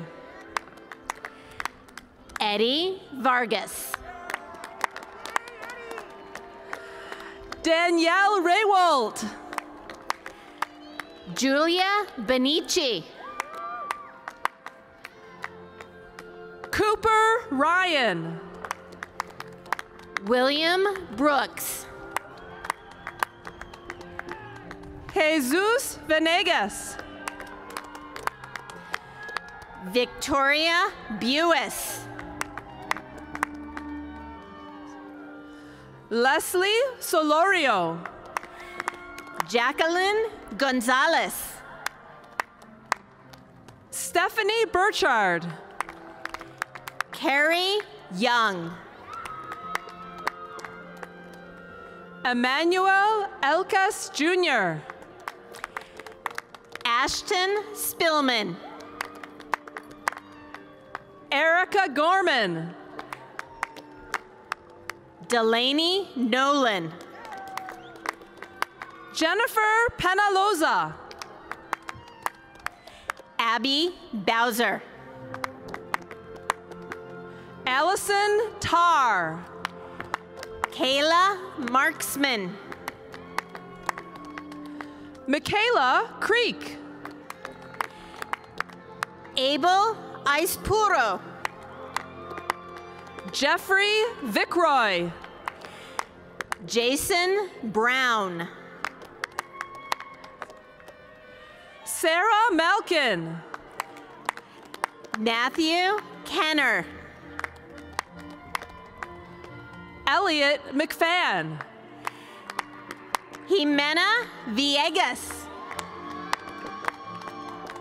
Eddie Vargas. Danielle Raywalt. Julia Benici. Cooper Ryan. William Brooks. Jesus Venegas. Victoria Buis. Leslie Solorio. Jacqueline Gonzalez. Stephanie Burchard. Carrie Young. Emmanuel Elkas Junior Ashton Spillman. Erica Gorman. Delaney Nolan. Jennifer Penaloza. Abby Bowser. Allison Tarr. Kayla Marksman. Michaela Creek. Abel Aispuro. Jeffrey Vickroy. Jason Brown. Sarah Malkin. Matthew Kenner. Elliott McFadden. Jimena Villegas.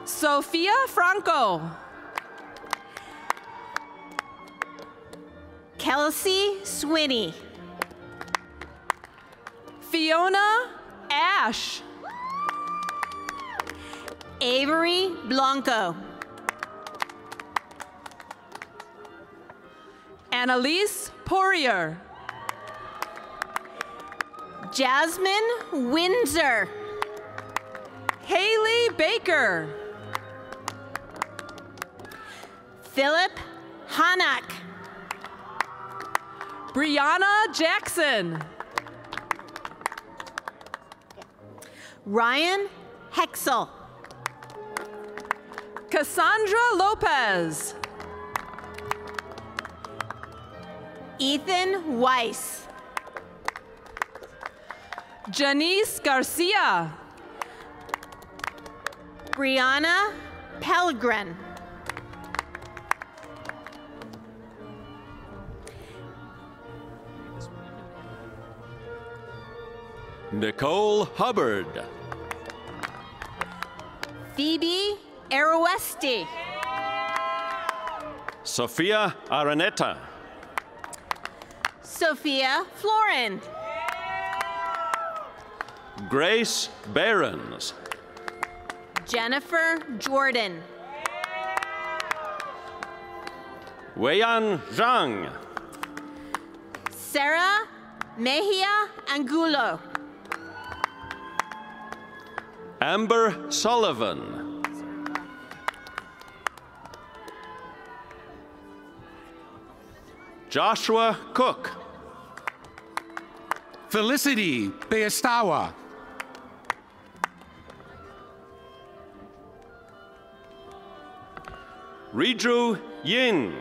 Sofia Franco. Kelsey Swinney. Fiona Ash. Avery Blanco. Annalise Poirier. Jasmine Windsor. Haley Baker. Philip Hanak. Brianna Jackson. Ryan Hexel. Cassandra Lopez. Ethan Weiss. Janice Garcia. Brianna Pelgren. Nicole Hubbard. Phoebe Arawesti. Sophia Araneta. Sophia Florin. Grace Behrens. Jennifer Jordan. Weiyan Zhang. Sarah Mejia Angulo. Amber Sullivan. Joshua Cook. Felicity Bayestawa. Ridru Yin.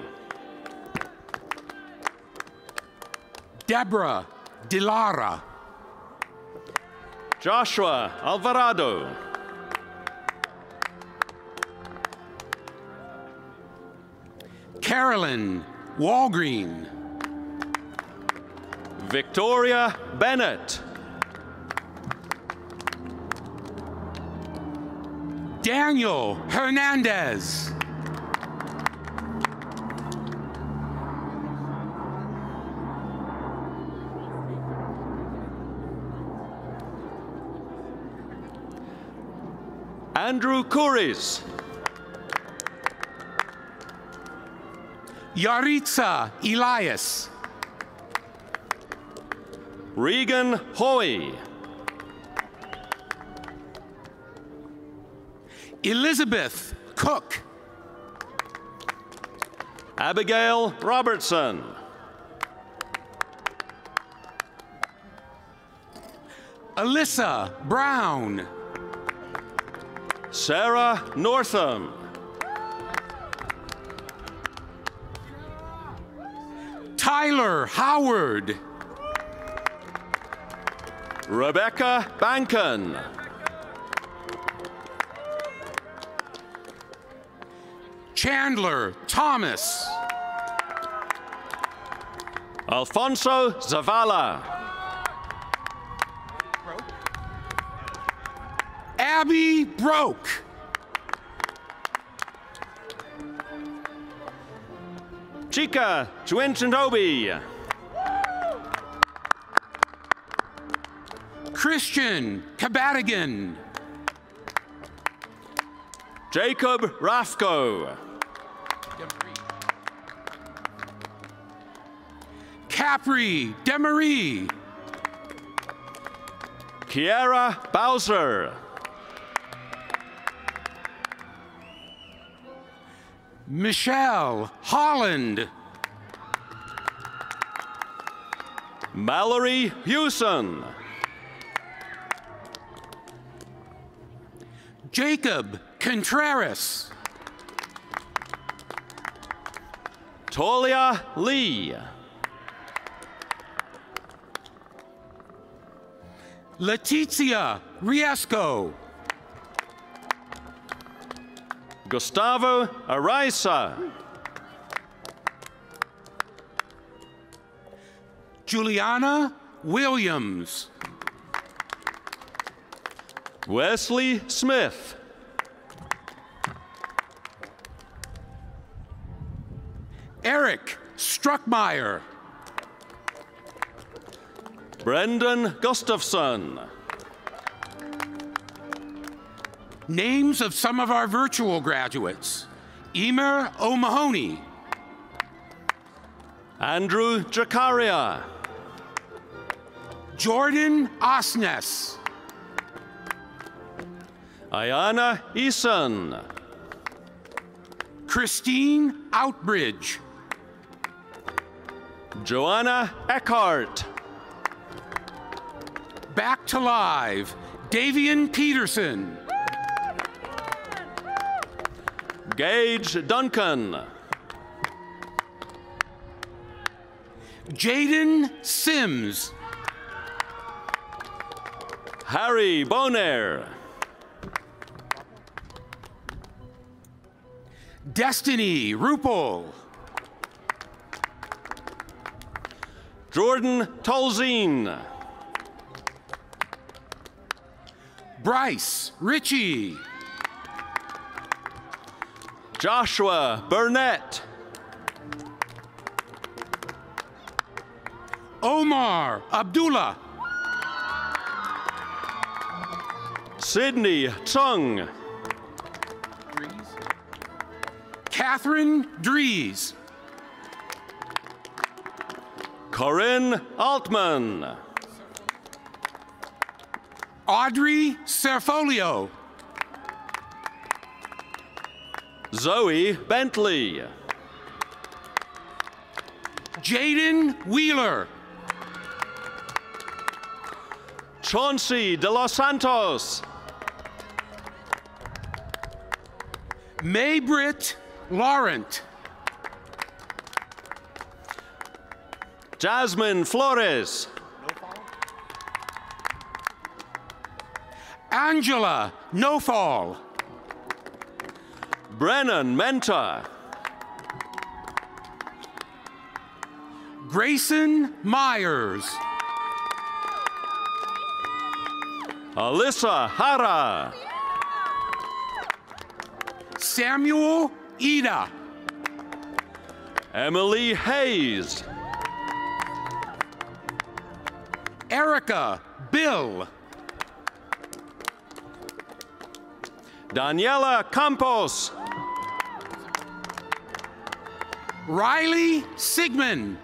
Deborah Dilara. Joshua Alvarado. Carolyn Walgreen. Victoria Bennett. Daniel Hernandez. Andrew Kouris. Yaritza Elias. Regan Hoy. Elizabeth Cook. Abigail Robertson. Alyssa Brown. Sarah Northam. Tyler Howard. Rebecca Banken. Chandler Thomas. Alfonso Zavala. Abby Broke. Chika Chwenchenobi. Christian Kabatigan. Jacob Rafko. Capri Demarie. Kiara Bowser. Michelle Holland. Mallory Hewson. Jacob Contreras. Tolia Lee. Letizia Riesco. Gustavo Araiza. Juliana Williams. Wesley Smith. Eric Struckmeyer. Brendan Gustafson. Names of some of our virtual graduates. Emer O'Mahony. Andrew Jacaria. Jordan Osnes. Ayana Eason. Christine Outbridge. Joanna Eckhart. Back to live, Davian Peterson. Gage Duncan. Jaden Sims. Harry Bonaire. Destiny Rupel. Jordan Tolzien. Bryce Ritchie. Joshua Burnett. Omar Abdullah. Sydney Chung. Dries. Catherine Dries. Corinne Altman. Audrey Serfolio. Zoe Bentley. Jaden Wheeler. Chauncey De Los Santos. Maybritt Laurent. Jasmine Flores. Angela Nofall. Brennan Mentor. Grayson Myers. Alyssa Hara. Samuel Ida. Emily Hayes. Erica Bill. Daniela Campos. Riley Sigmund.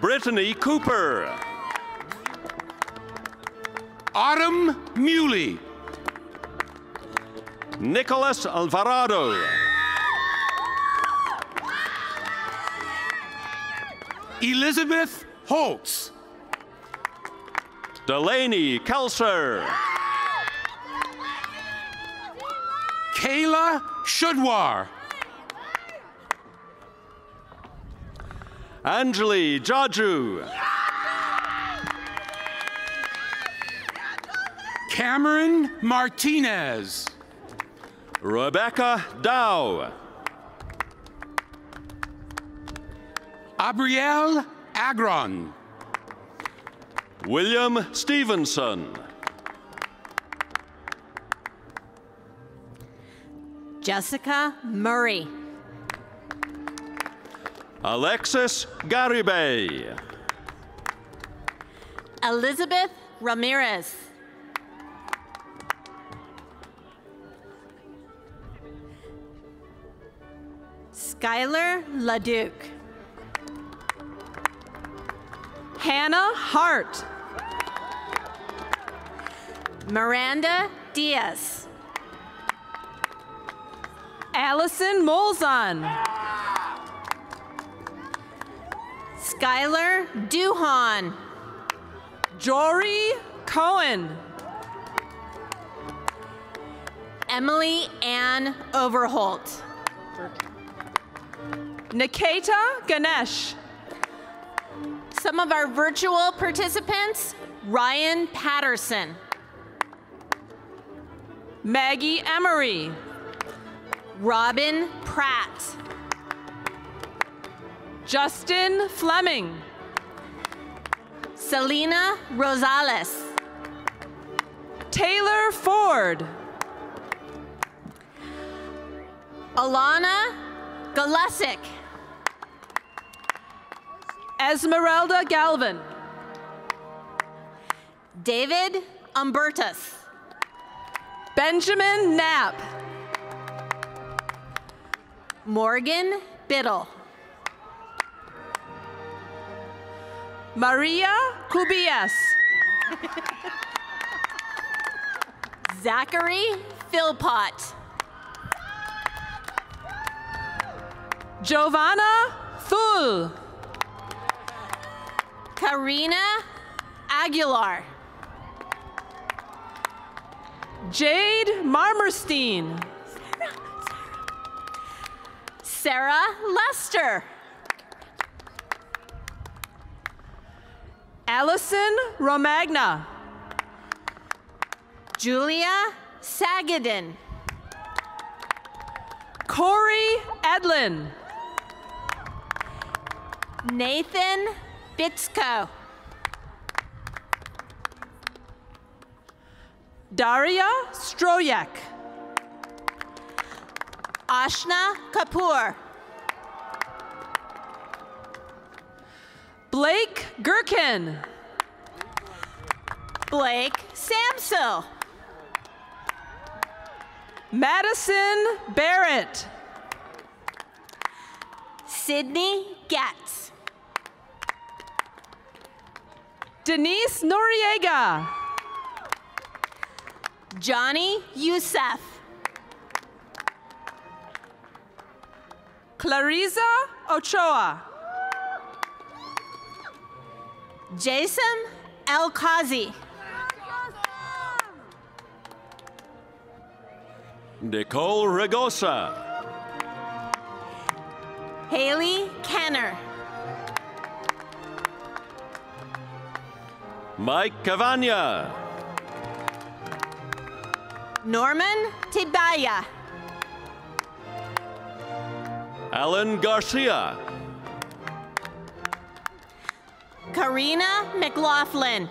Brittany Cooper. Autumn Muley. Nicholas Alvarado. Elizabeth Holtz. Delaney Kelser. Kayla Shudwar. Anjali Jaju. Cameron Martinez. Rebecca Dow. Abriel Agron. William Stevenson. Jessica Murray. Alexis Garibay. Elizabeth Ramirez. Skylar LaDuke. Hannah Hart. Miranda Diaz. Allison Molzon. Skylar Duhan. Jory Cohen. Emily Ann Overholt. Nikita Ganesh. Some of our virtual participants, Ryan Patterson. Maggie Emery. Robin Pratt. Justin Fleming. Selena Rosales. Taylor Ford. Alana Galesic. Esmeralda Galvin. David Umbertus. Benjamin Knapp. Morgan Biddle. Maria Kubias. Zachary Philpott. Giovanna Thul. Karina Aguilar. Jade Marmerstein. Sarah, Sarah. Sarah Lester. Allison Romagna. Julia Sagadin. Corey Edlin. Nathan Bitsko. Daria Stroyak. Ashna Kapoor. Blake Gherkin. Blake Samso. Madison Barrett. Sydney Gatz. Denise Noriega. Johnny Youssef. Clarisa Ochoa. Jason El-Kazi. Nicole Regosa. Haley Kenner. Mike Cavagna. Norman Tibaya. Alan Garcia. Karina McLaughlin.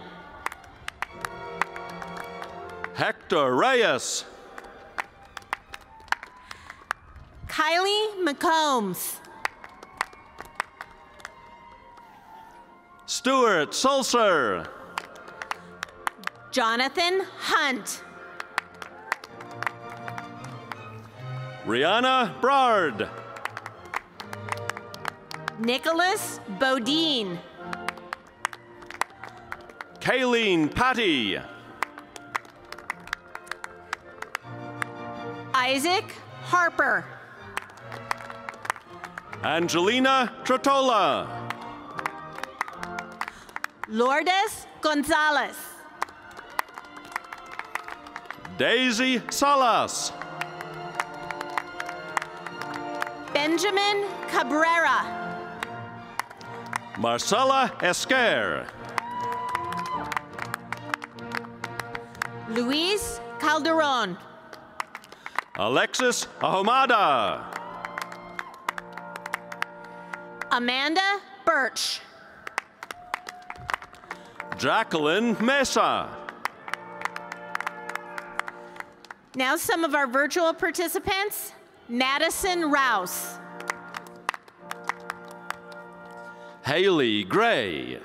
Hector Reyes. Kylie McCombs. Stuart Sulzer. Jonathan Hunt. Rihanna Brard. Nicholas Bodine. Kayleen Patty. Isaac Harper. Angelina Trottola. Lourdes Gonzalez. Daisy Salas. Benjamin Cabrera. Marcella Esquer. Luis Calderon. Alexis Ahumada. Amanda Birch. Jacqueline Mesa. Now some of our virtual participants. Madison Rouse. Haley Gray.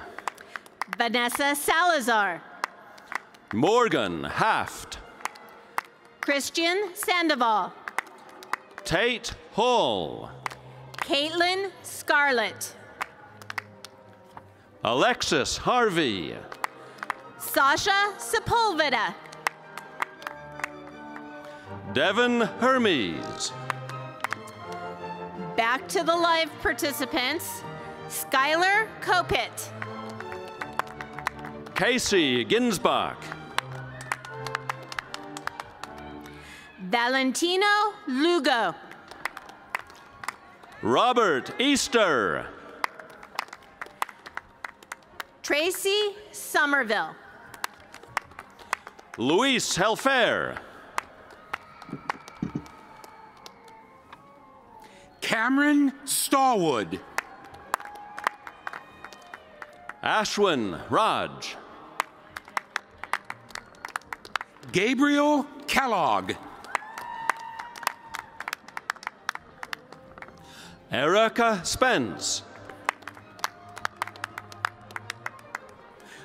Vanessa Salazar. Morgan Haft. Christian Sandoval. Tate Hall. Caitlin Scarlett. Alexis Harvey. Sasha Sepulveda. Devin Hermes. Back to the live participants. Skylar Kopit. Casey Ginsbach. Valentino Lugo. Robert Easter. Tracy Somerville. Luis Helfer. Cameron Starwood. Ashwin Raj. Gabriel Kellogg. Erica Spence.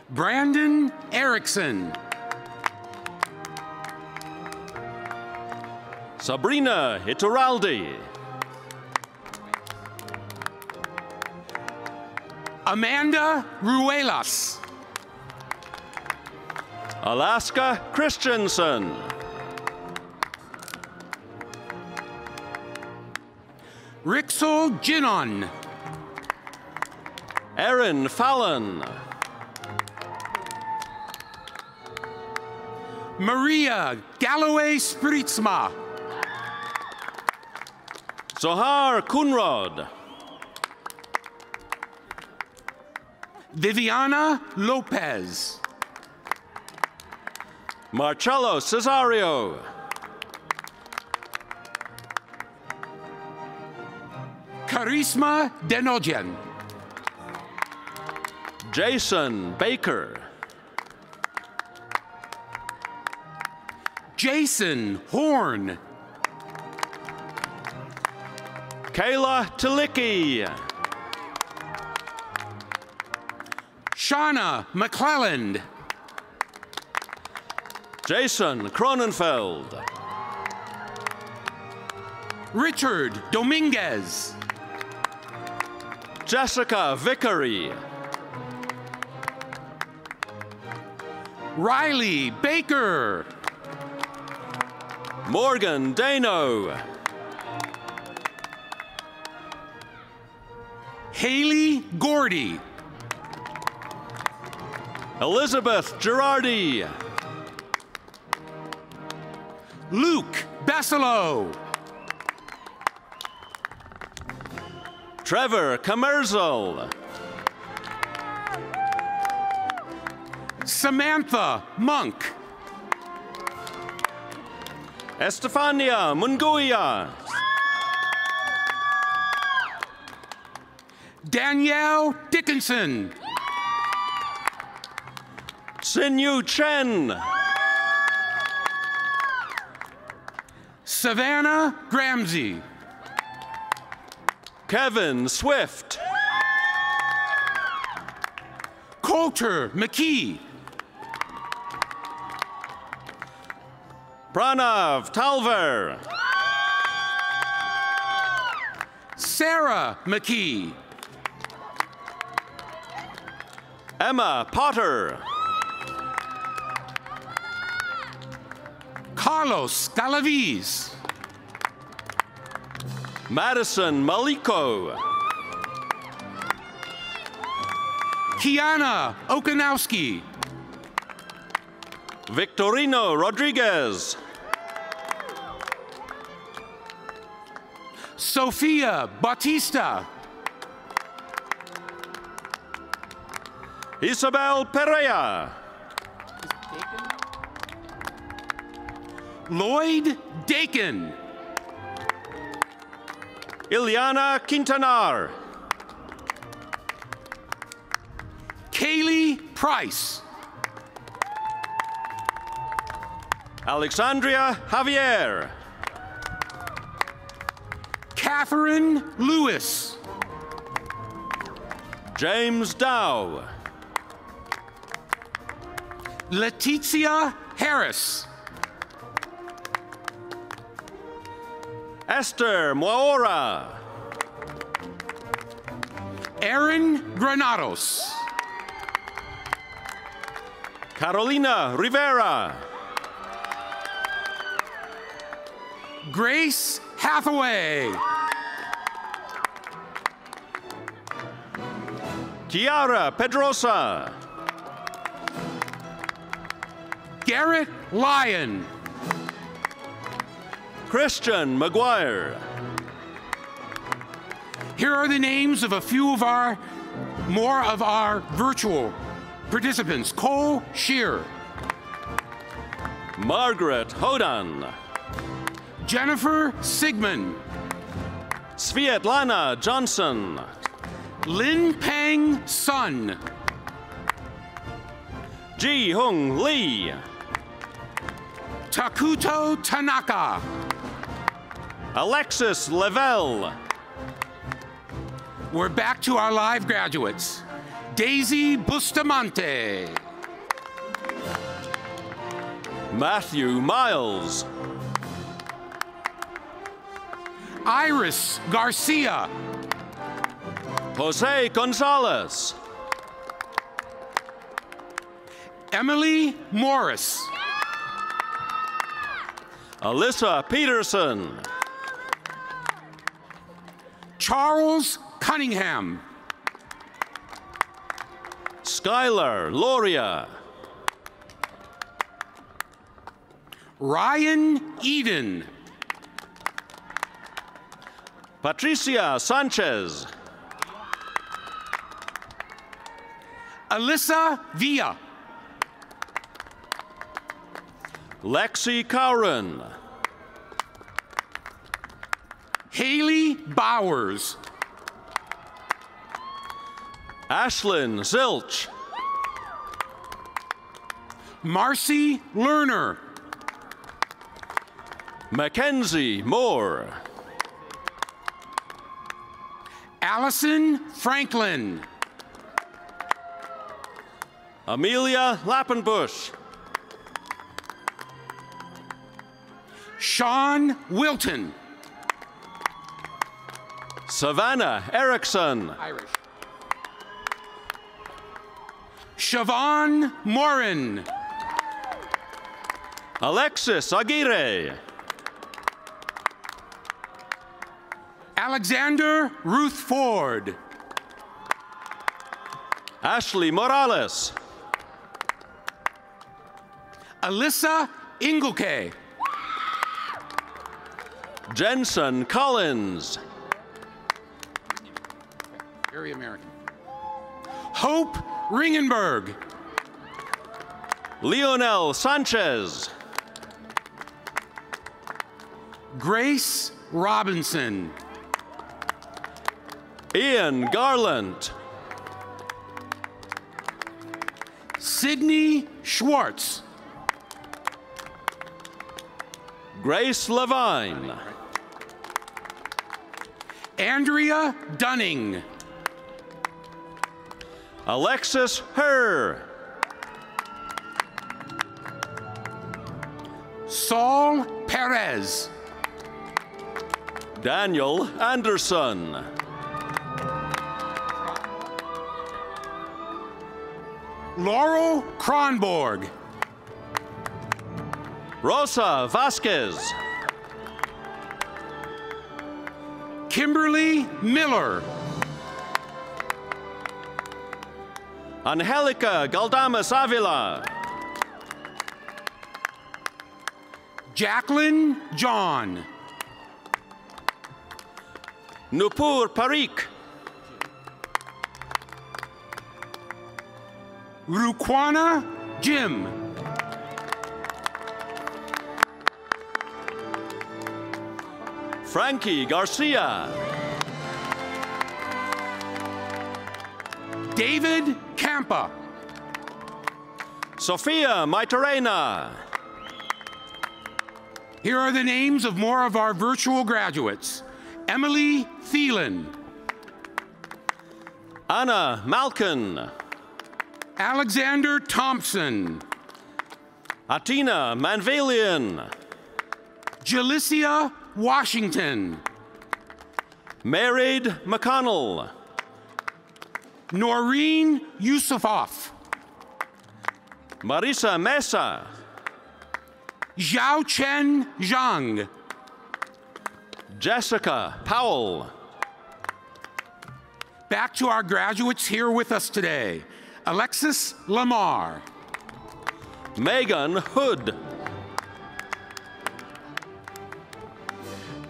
Brandon Erickson. Sabrina Iturralde. Amanda Ruelas. Alaska Christensen. Rixel Ginon. Erin Fallon. Maria Galloway Spritzma. Zohar Kunrod. Viviana Lopez. Marcelo Cesario. Charisma Denogian. Jason Baker. Jason Horn. Kayla Talicki. Shauna McClelland. Jason Cronenfeld. Richard Dominguez. Jessica Vickery. Riley Baker. Morgan Dano. Haley Gordy. Elizabeth Girardi. Luke Bassalo. Trevor Commerzel. Samantha Monk. Estefania Munguia. Danielle Dickinson. Sinyu Chen. Savannah Gramsey. Kevin Swift. Coulter McKee. Pranav Talver. Sarah McKee. Emma Potter. Carlos Galaviz. Madison Maliko. Kiana Okanowski. Victorino Rodriguez. Sofia Bautista. Isabel Perea. Lloyd Dakin. Ileana Quintanar. Kaylee Price. Alexandria Javier. Catherine Lewis. James Dow. Letitia Harris. Esther Moaora. Aaron Granados. Carolina Rivera. Grace Hathaway. Kiara Pedrosa. Garrett Lyon. Christian McGuire. Here are the names of a few of our, more of our virtual participants. Cole Shear. Margaret Hodan. Jennifer Sigmund. Svetlana Johnson. Lin Pang Sun. Ji Hung Lee. Takuto Tanaka. Alexis Lavelle. We're back to our live graduates. Daisy Bustamante. Matthew Miles. Iris Garcia. Jose Gonzalez. Emily Morris. Alyssa Peterson. Charles Cunningham. Skylar Loria. Ryan Eden. Patricia Sanchez. Alyssa Villa. Lexi Cowran. Haley Bowers. Ashlyn Zilch. Marcy Lerner. Mackenzie Moore. Allison Franklin. Amelia Lappenbush. Sean Wilton. Savannah Erickson. Irish. Siobhan Morin. Alexis Aguirre. Alexander Ruth Ford. Ashley Morales. Alyssa Ingulke. Jensen Collins. Very American. Hope Ringenberg. Leonel Sanchez. Grace Robinson. Ian Garland. Sydney Schwartz. Grace Levine. Andrea Dunning. Alexis Herr. Saul Perez. Daniel Anderson. Laurel Kronborg. Rosa Vasquez. Kimberly Miller. Angelica Galdames Avila. Jacqueline John. Nupur Parikh. Ruquana Jim. Frankie Garcia. David Campa. Sophia Maitorena. Here are the names of more of our virtual graduates. Emily Thielen. Anna Malkin. Alexander Thompson. Atina Manvalian. Jalicia Washington. Married McConnell. Noreen Yusufoff. Marisa Mesa. Zhao Chen Zhang. Jessica Powell. Back to our graduates here with us today. Alexis Lamar. Megan Hood.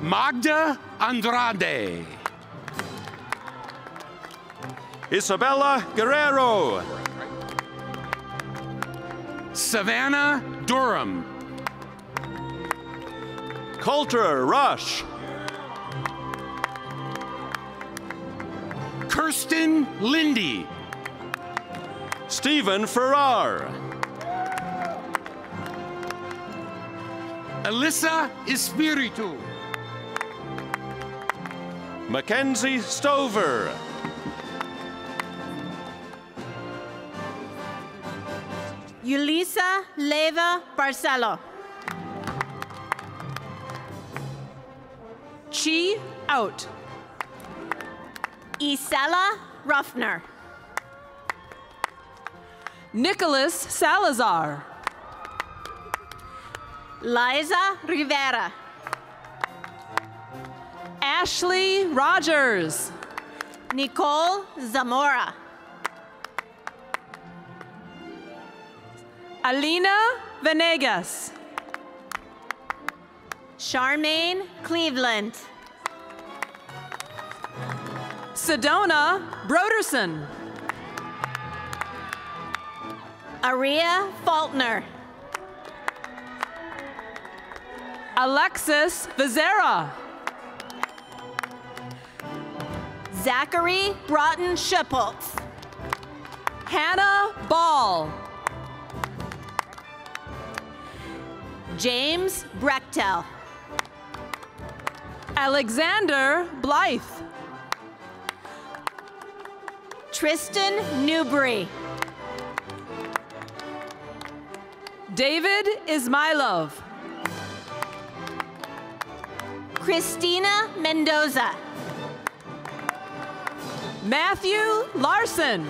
Magda Andrade. Isabella Guerrero. Savannah Durham. Coulter Rush. Kirsten Lindy. Stephen Farrar. Alyssa Espiritu. Mackenzie Stover. Yulisa Leva Barcelo. Chi Out. Isela Ruffner. Nicholas Salazar. Liza Rivera. Ashley Rogers. Nicole Zamora. Alina Venegas. Charmaine Cleveland. Sedona Broderson. Aria Faulkner. Alexis Vizera. Zachary Broughton Schippoltz. Hannah Ball. James Brechtel. Alexander Blythe. Tristan Newbury. David Ismailov. Christina Mendoza. Matthew Larson.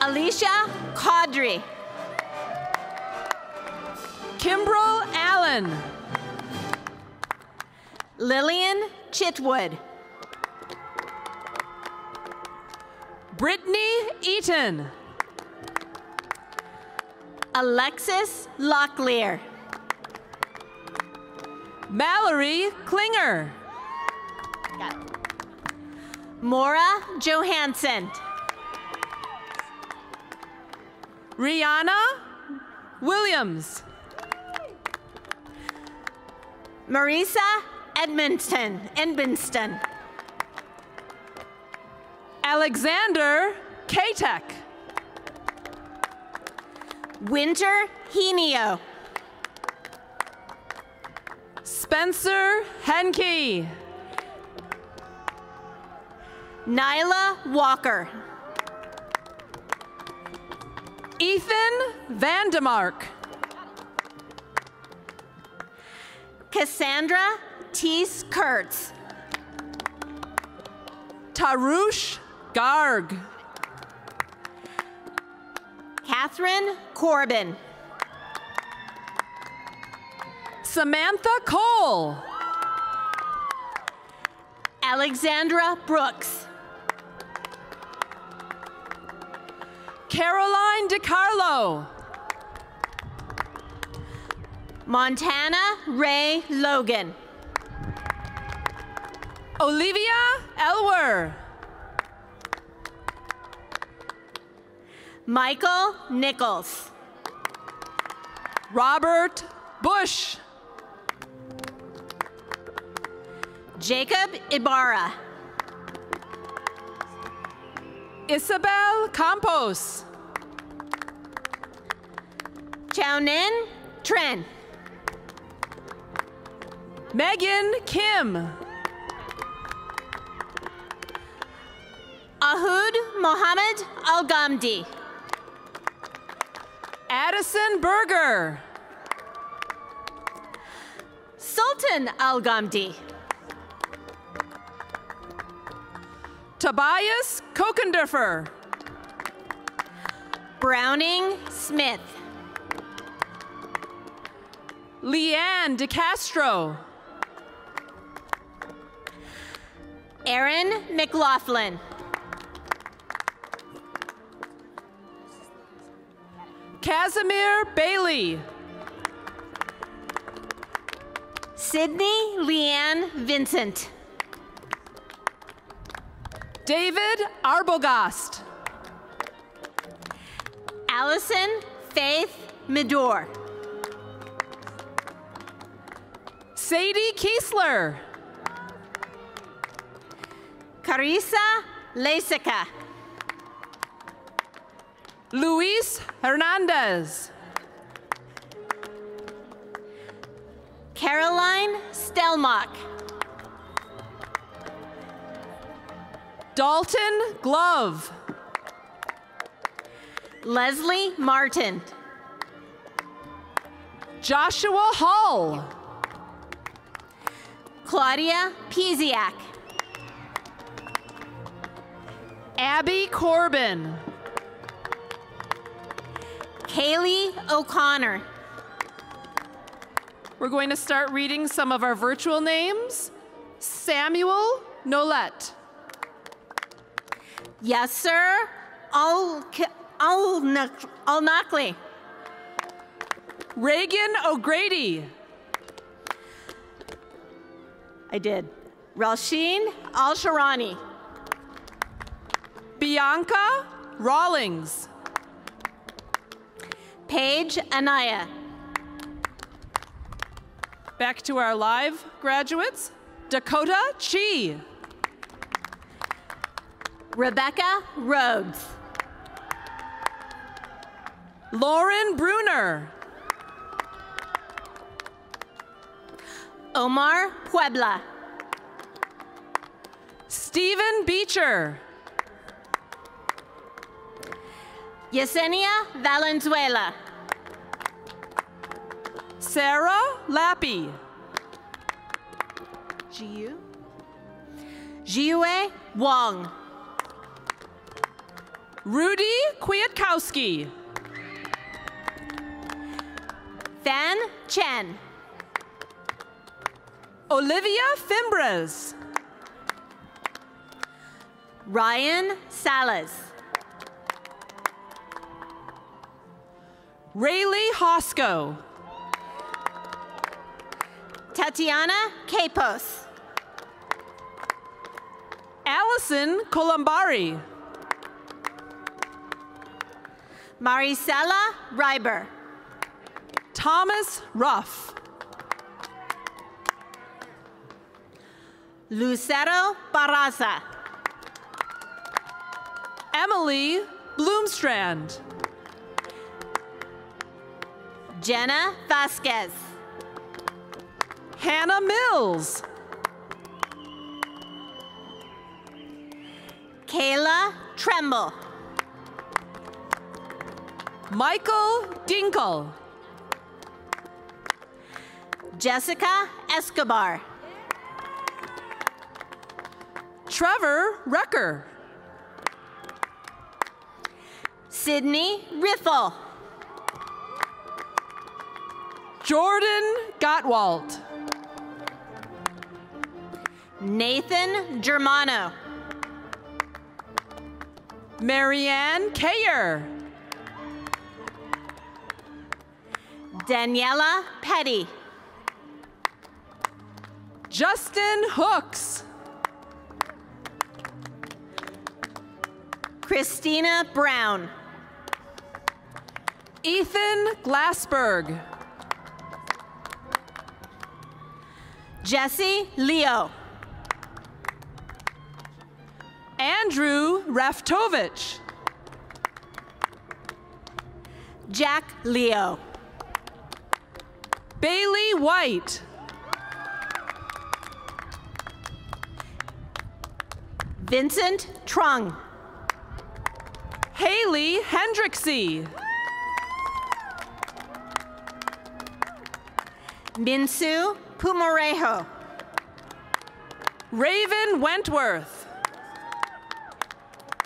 Alicia Caudry. Kimbrel Allen. Lillian Chitwood. Brittany Eaton. Alexis Locklear. Mallory Klinger. Got it. Maura Johansson. Rihanna Williams. Marisa Edmonston. Edmonston. Alexander Katek. Winter Henio. Spencer Henke. Nyla Walker. Ethan Vandemark. Cassandra Tease Kurtz. Tarush Garg. Catherine Corbin. Samantha Cole. Alexandra Brooks. Caroline DiCarlo. Montana Ray Logan. Olivia Elwer. Michael Nichols. Robert Bush. Jacob Ibarra. Isabel Campos. Chaonin Tren. Megan Kim. Ahud Mohammed Al-Ghamdi. Addison Berger. Sultan Al-Ghamdi. Tobias Kokendurfer. Browning Smith. Leanne DeCastro. Aaron McLaughlin. Casimir Bailey. Sydney Leanne Vincent. David Arbogast. Allison Faith Medore. Sadie Kiesler. Carissa Lesica. Luis Hernandez. Caroline Stelmach. Dalton Glove. Leslie Martin. Joshua Hall. Claudia Piesiak. Abby Corbin. Kaylee O'Connor. We're going to start reading some of our virtual names. Samuel Nolette. Yes, sir. Al Alnakli. Reagan O'Grady. I did. Ralsheen Al-Sharani. Bianca Rawlings. Paige Anaya. Back to our live graduates. Dakota Chi. Rebecca Rhodes. Lauren Bruner. Omar Puebla. Stephen Beecher. Yesenia Valenzuela. Sarah Lappy. Jiu. Jiue Wong. Rudy Kwiatkowski. Fan Chen. Olivia Fimbres. Ryan Salas. Rayleigh Hosco. Tatiana Capos. Allison Colombari. Marisela Reiber. Thomas Ruff. Lucero Barraza. Emily Bloomstrand. Jenna Vasquez. Hannah Mills. Kayla Tremble. Michael Dinkle. Jessica Escobar. Trevor Rucker. Sydney Riffle. Jordan Gottwald. Nathan Germano. Marianne Kayer. Daniela Petty. Justin Hooks. Christina Brown. Ethan Glassberg. Jesse Leo. Andrew Raftovich. Jack Leo. Bailey White. Vincent Trung. Haley Hendricksey. Minsu Pumarejo. Raven Wentworth.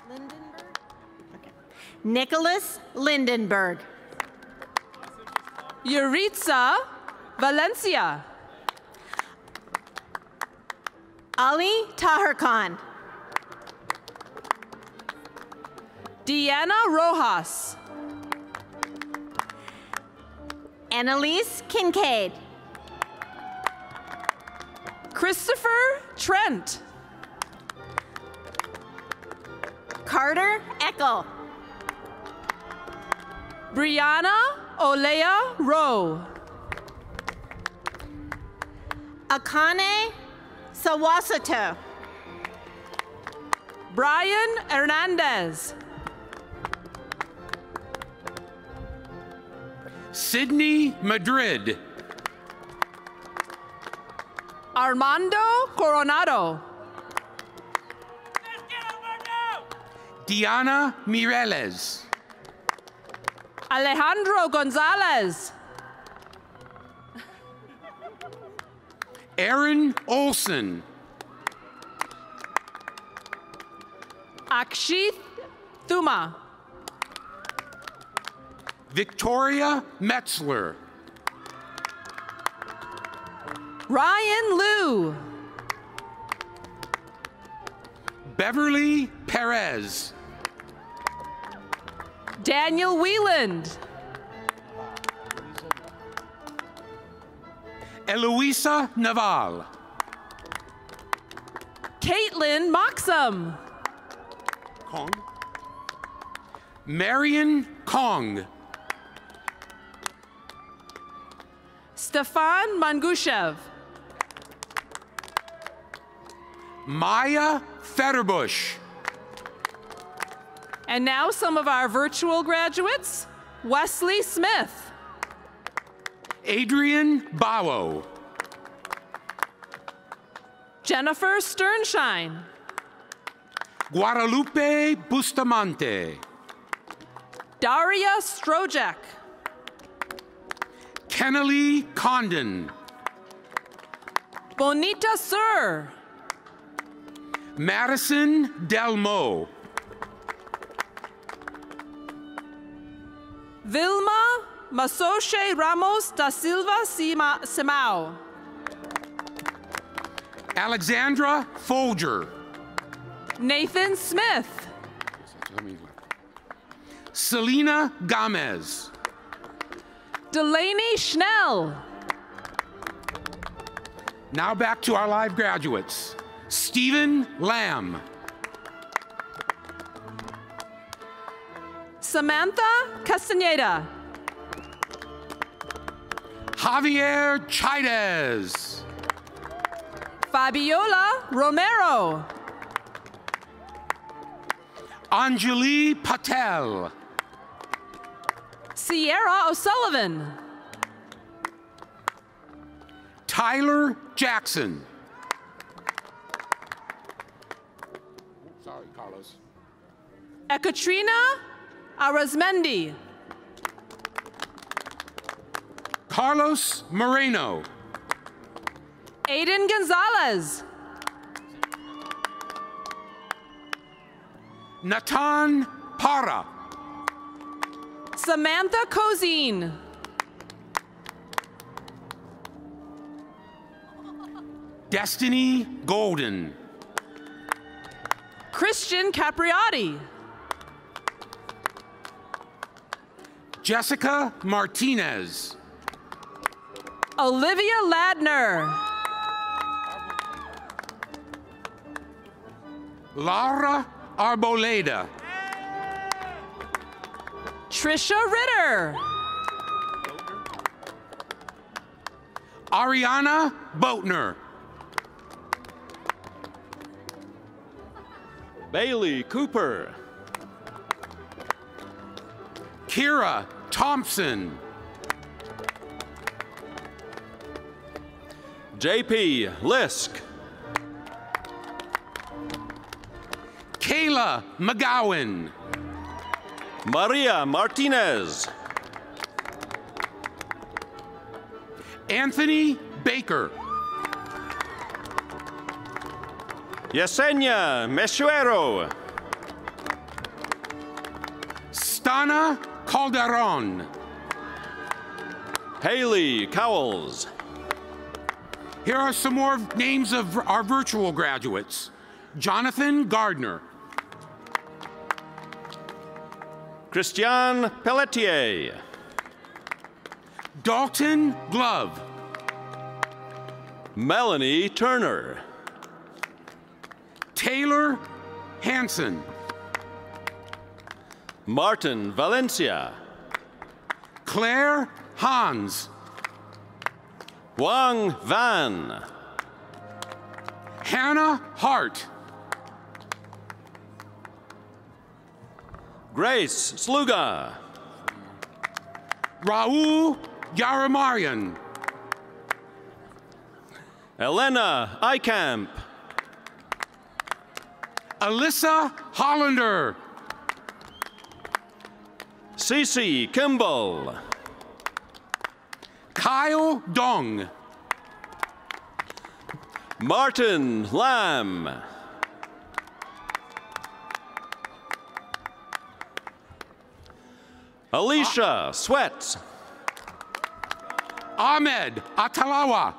Lindenberg? Okay. Nicholas Lindenberg. Yuritsa Valencia. Ali Taherkhan. Deanna Rojas. Annalise Kincaid. Christopher Trent. Carter Eckel. Brianna Olea Rowe. Akane Sawasato. Brian Hernandez. Sydney Madrid. Armando Coronado. Let's get Armando! Diana Mireles. Alejandro Gonzalez. Aaron Olson. Akshith Thuma. Victoria Metzler. Ryan Liu. Beverly Perez. Daniel Wieland. Eloisa Naval. Caitlin Moxham. Kong. Marion Kong. Stefan Mangushev. Maya Fetterbush. And now some of our virtual graduates. Wesley Smith. Adrian Bawo. Jennifer Sternshine. Guadalupe Bustamante. Daria Strojek. Kennelly Condon. Bonita Sir. Madison Delmo. Vilma Masoche Ramos da Silva Simao. Alexandra Folger. Nathan Smith. Selena Gomez. Delaney Schnell. Now back to our live graduates. Stephen Lamb. Samantha Castaneda. Javier Chaides. Fabiola Romero. Anjali Patel. Sierra O'Sullivan. Tyler Jackson. Sorry, Carlos. Ekaterina Arizmendi. Carlos Moreno. Aiden Gonzalez. Natan Para. Samantha Cozine. Destiny Golden. Christian Capriotti. Jessica Martinez. Olivia Ladner. Lara Arboleda. Trisha Ritter. Ariana Boatner. Bailey Cooper. Kira Thompson. J P Lisk. Kayla McGowan. Maria Martinez. Anthony Baker. Yesenia Meshuero. Stana Calderon. Haley Cowles. Here are some more names of our virtual graduates. Jonathan Gardner. Christian Pelletier. Dalton Glove. Melanie Turner. Taylor Hansen. Martin Valencia. Claire Hans. Wang Van. Hannah Hart. Grace Sluga. Raul Yaramarian. Elena Eikamp. Alyssa Hollander. Cece Kimball. Kyle Dong. Martin Lamb. Alicia ah. Sweat. Ahmed Atalawa.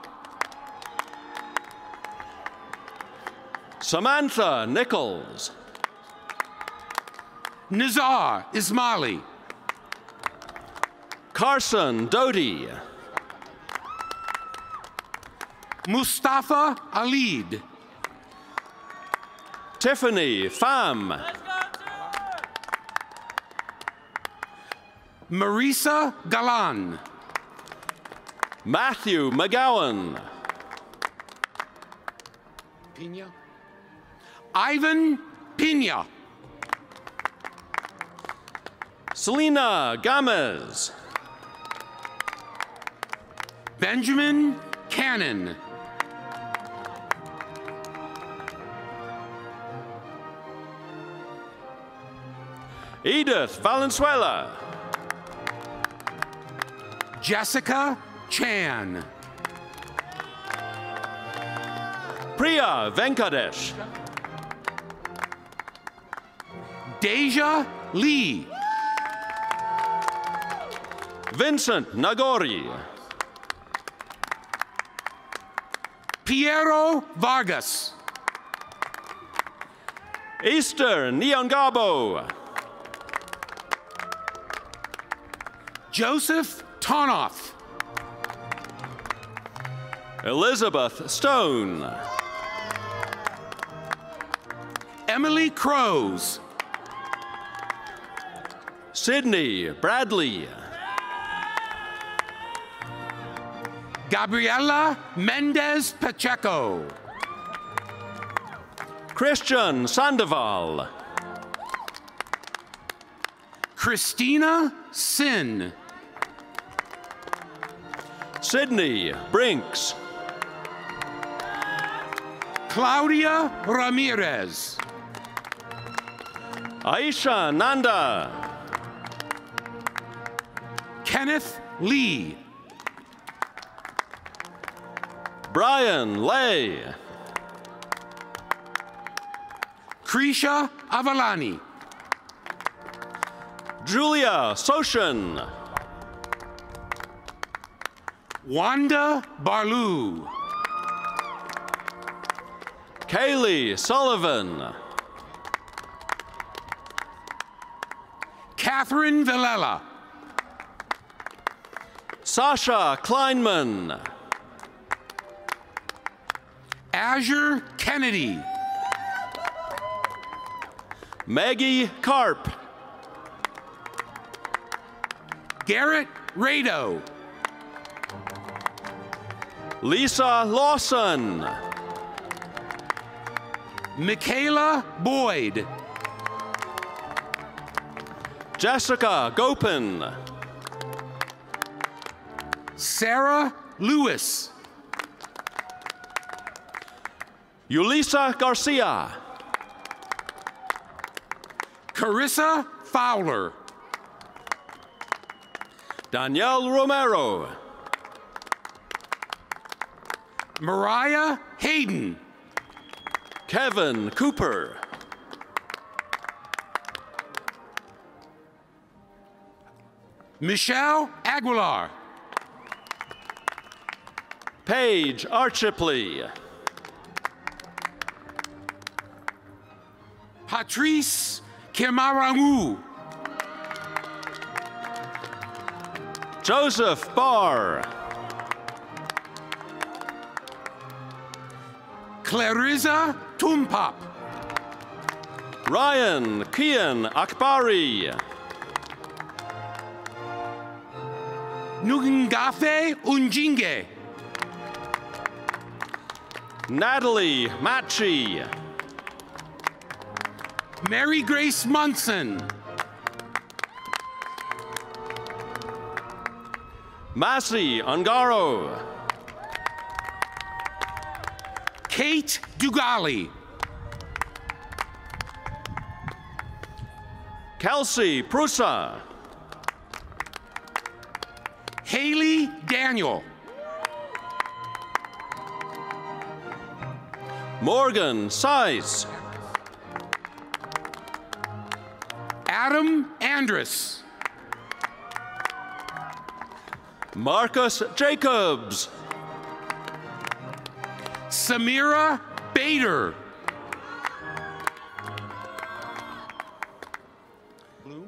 Samantha Nichols. Nizar Ismaili. Carson Doty. Mustafa Alid. Tiffany Pham. Marisa Galan. Matthew McGowan. Pina. Ivan Pina. Selena Gomez. Benjamin Cannon. Edith Valenzuela. Jessica Chan. Priya Venkatesh. Deja Lee. Vincent Nagori. Piero Vargas. Easter Nyongabo. Joseph Tonoff. Elizabeth Stone. Emily Crows. Sydney Bradley. Gabriela Mendez Pacheco. Christian Sandoval. Christina Sin. Sydney Brinks. Claudia Ramirez. Aisha Nanda. Kenneth Lee. Brian Lay. Krisha Avalani. Julia Soshin. Wanda Barlew. Kaylee Sullivan. Catherine Villela. Sasha Kleinman. Azure Kennedy. Maggie Karp. Garrett Rado. Lisa Lawson. Michaela Boyd. Jessica Gopin. Sarah Lewis. Yulisa Garcia. Carissa Fowler. Danielle Romero. Mariah Hayden. Kevin Cooper. Michelle Aguilar. Paige Archipley. Patrice Kemaramu. Joseph Barr. Clarissa Tumpap. Ryan Kian Akbari. Nungafe Unjinge. Natalie Machi. Mary Grace Munson. Massey Ongaro. Kate Dugali. Kelsey Prusa. Haley Daniel. Morgan Size. Adam Andrus. Marcus Jacobs. Samira Bader. Blue.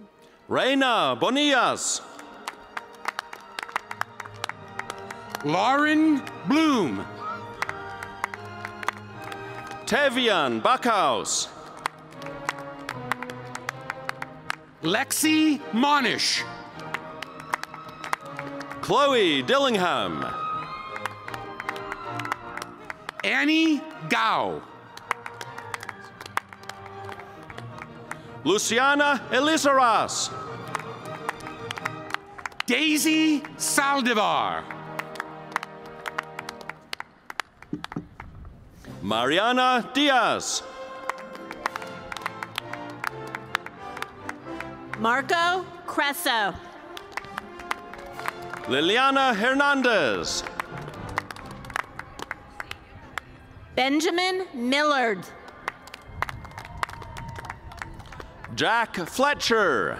Reina Bonillas. Lauren Bloom. Tavian Backhouse. Lexi Monish. Chloe Dillingham. Annie Gao. Luciana Elizaraz. Daisy Saldivar. Mariana Diaz. Marco Cresso. Liliana Hernandez. Benjamin Millard. Jack Fletcher.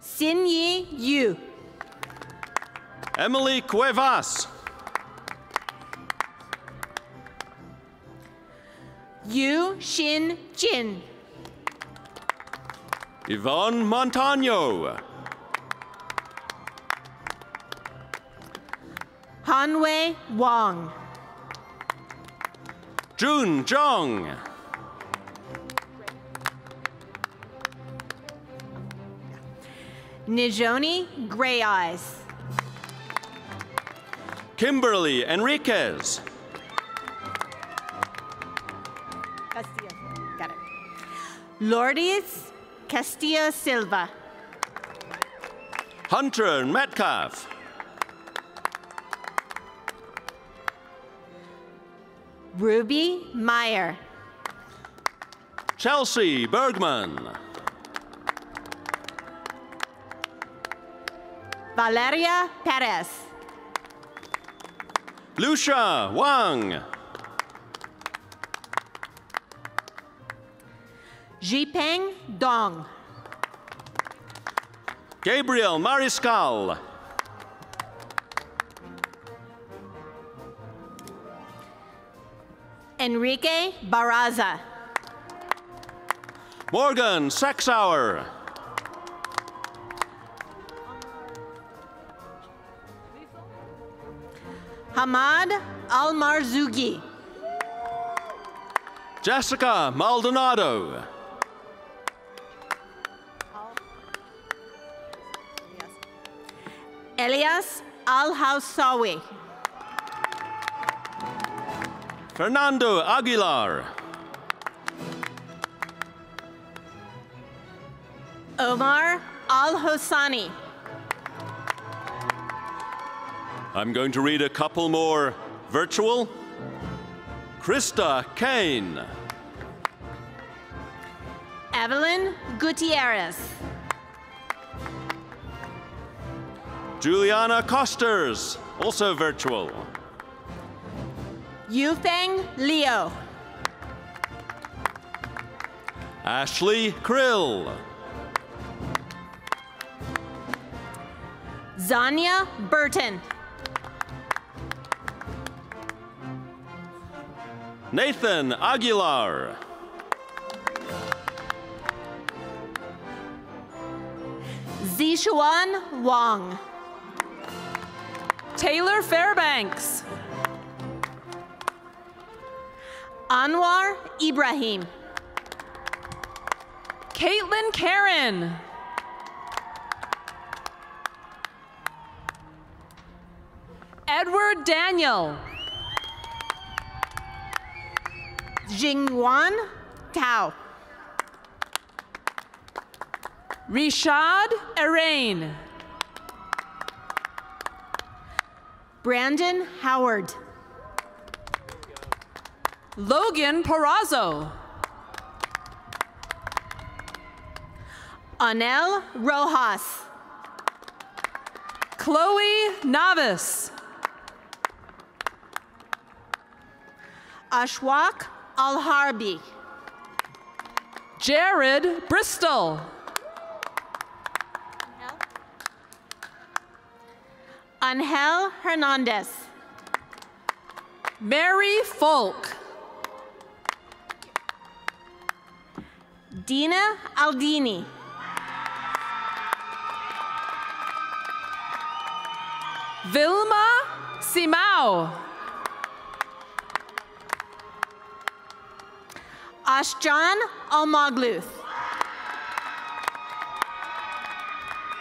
Xinyi Yu. Emily Cuevas. Yu Shin Jin. Yvonne Montano. Hanwei Wong. Jun Zhong. Nijoni Gray Eyes. Kimberly Enriquez. Castillo. Got it. Lourdes Castillo Silva. Hunter Metcalf. Ruby Meyer. Chelsea Bergman. Valeria Perez. Lucia Wang. Jipeng Dong. Gabriel Mariscal. Enrique Barraza. Morgan Sexauer. Hamad Almarzugi. Jessica Maldonado. Elias Al-Housawi. Fernando Aguilar. Omar Al-Hosani. I'm going to read a couple more virtual. Krista Kane. Evelyn Gutierrez. Juliana Costers, also virtual. Yufeng Leo. Ashley Krill. Zania Burton. Nathan Aguilar. Zishuan Wang. Taylor Fairbanks. Anwar Ibrahim. Caitlin Karen. Edward Daniel. Jingwan Tao. Rishad Arain. Brandon Howard. Logan Perazzo. Anel Rojas. Chloe Navis. Ashwaq Al-Harbi. Jared Bristol. Angel Hernandez. Mary Folk. Dina Aldini. Vilma Simao. Ashjan Almagluth.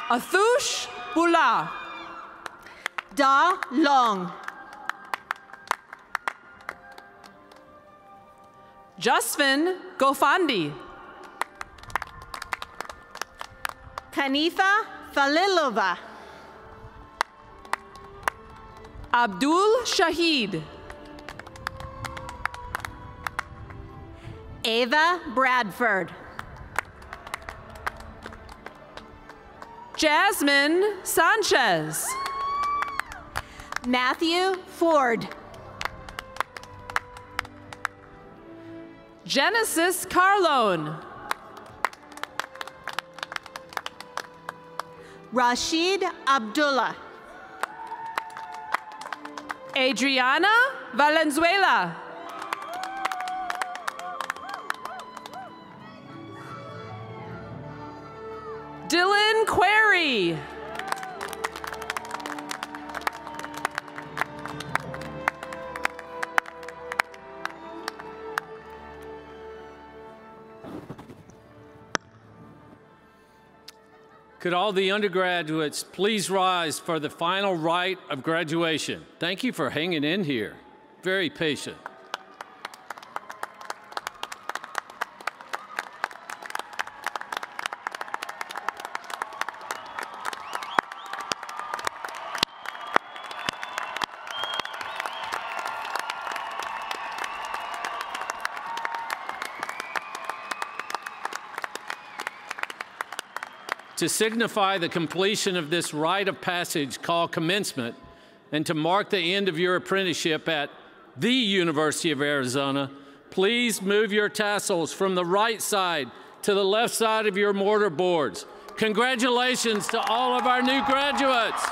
Athush Bula. Da Long. Justin Gofandi. Hanifa Falilova. Abdul Shahid. Ava Bradford. Jasmine Sanchez. Matthew Ford. Genesis Carlone. Rashid Abdullah. Adriana Valenzuela. Dylan Query. Could all the undergraduates please rise for the final rite of graduation? Thank you for hanging in here. Very patient. to signify the completion of this rite of passage called commencement and to mark the end of your apprenticeship at the University of Arizona, please move your tassels from the right side to the left side of your mortar boards. Congratulations to all of our new graduates.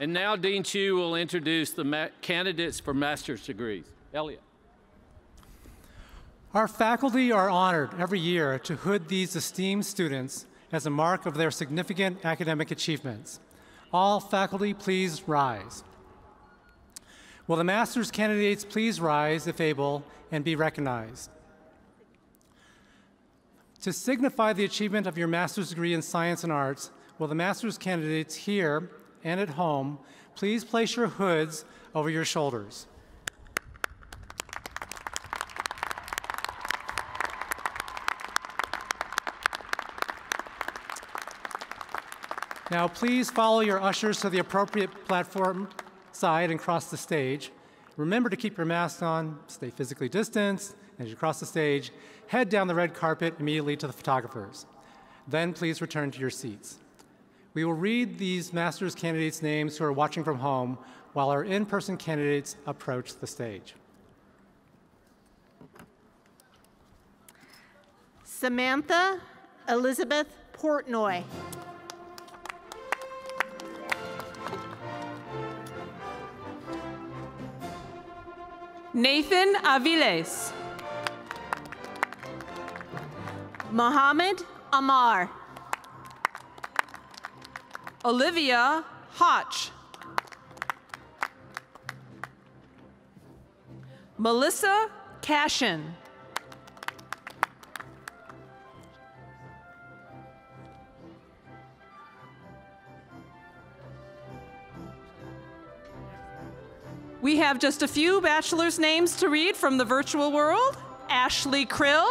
And now Dean Cheu will introduce the candidates for master's degrees. Elliott. Our faculty are honored every year to hood these esteemed students as a mark of their significant academic achievements. All faculty, please rise. Will the master's candidates please rise, if able, and be recognized? To signify the achievement of your master's degree in science and arts, will the master's candidates here and at home, please place your hoods over your shoulders. Now, please follow your ushers to the appropriate platform side and cross the stage. Remember to keep your mask on, stay physically distanced, and as you cross the stage, head down the red carpet immediately to the photographers. Then please return to your seats. We will read these master's candidates' names who are watching from home while our in-person candidates approach the stage. Samantha Elizabeth Portnoy. Nathan Aviles. Mohammed Amar. Olivia Hotch. Melissa Cashin. We have just a few bachelor's names to read from the virtual world. Ashley Krill.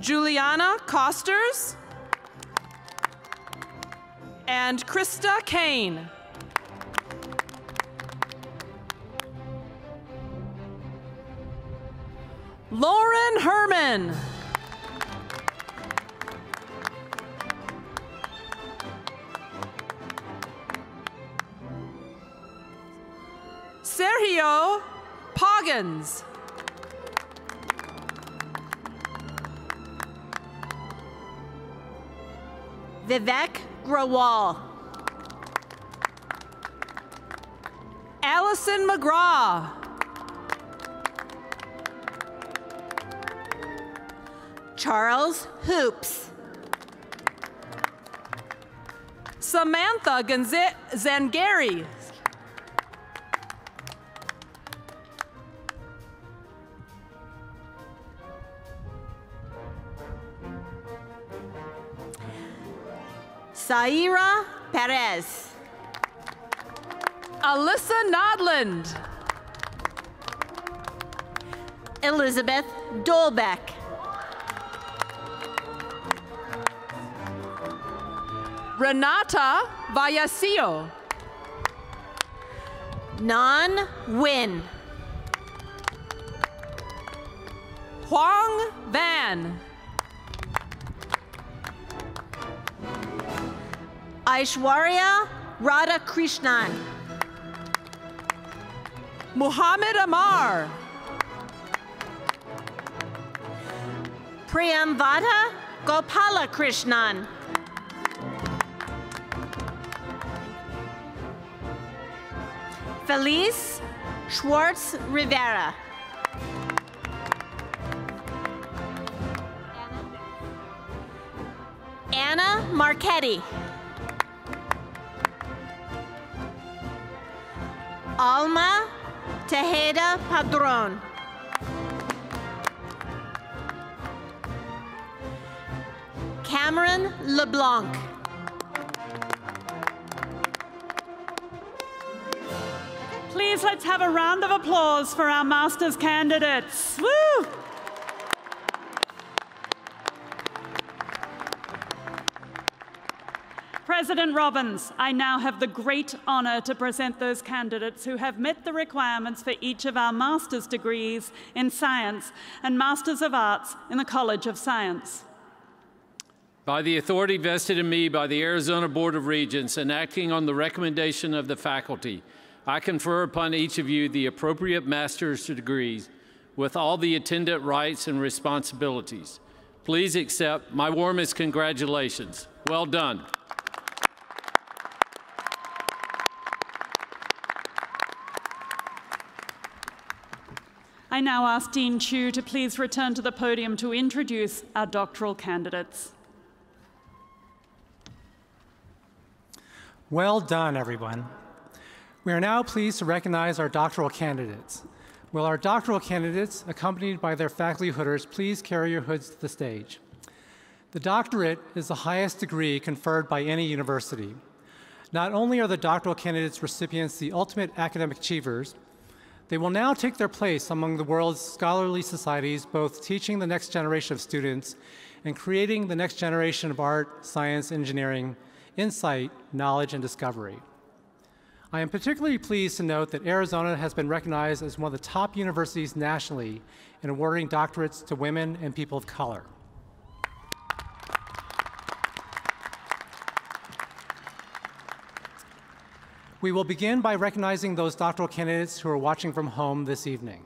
Juliana Costers. And Krista Kane. Lauren Herman. Sergio Poggins. Vivek Grawal. Allison McGraw. Charles Hoops. Samantha Gonz- Zangari. Zaira Perez. Alyssa Nodland. Elizabeth Dolbeck. Renata Vallecillo. Nan Nguyen. Huang Van. Aishwarya Radhakrishnan. Muhammad Amar. Priyamvada Gopalakrishnan. Felice Schwartz Rivera. Anna Marchetti. Alma Tejeda Padron. Cameron LeBlanc. please let's have a round of applause for our master's candidates. Woo! President Robbins, I now have the great honor to present those candidates who have met the requirements for each of our master's degrees in science and masters of arts in the College of Science. By the authority vested in me by the Arizona Board of Regents and acting on the recommendation of the faculty, I confer upon each of you the appropriate master's degrees with all the attendant rights and responsibilities. Please accept my warmest congratulations. Well done. I now ask Dean Cheu to please return to the podium to introduce our doctoral candidates. Well done, everyone. We are now pleased to recognize our doctoral candidates. Will our doctoral candidates, accompanied by their faculty hooders, please carry your hoods to the stage? The doctorate is the highest degree conferred by any university. Not only are the doctoral candidates recipients the ultimate academic achievers, they will now take their place among the world's scholarly societies, both teaching the next generation of students and creating the next generation of art, science, engineering, insight, knowledge, and discovery. I am particularly pleased to note that Arizona has been recognized as one of the top universities nationally in awarding doctorates to women and people of color. We will begin by recognizing those doctoral candidates who are watching from home this evening.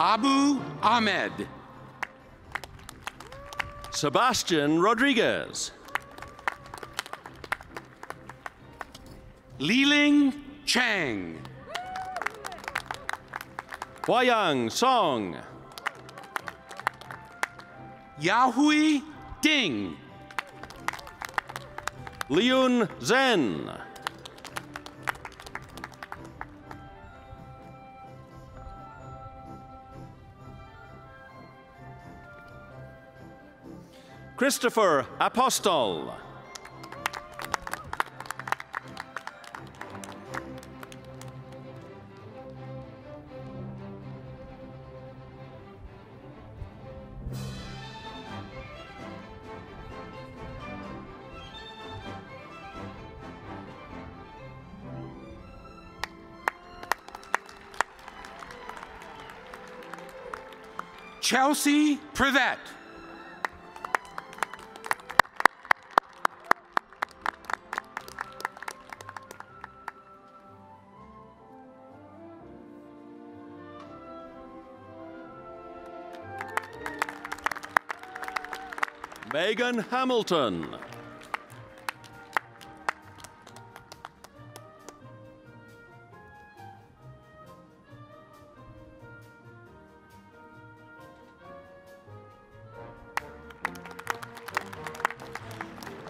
Abu Ahmed. Sebastian Rodriguez. Liling Chang. Huayang Song. Yahui Ding. Liun Zhen. Christopher Apostol. Chelsea Privet. Megan Hamilton.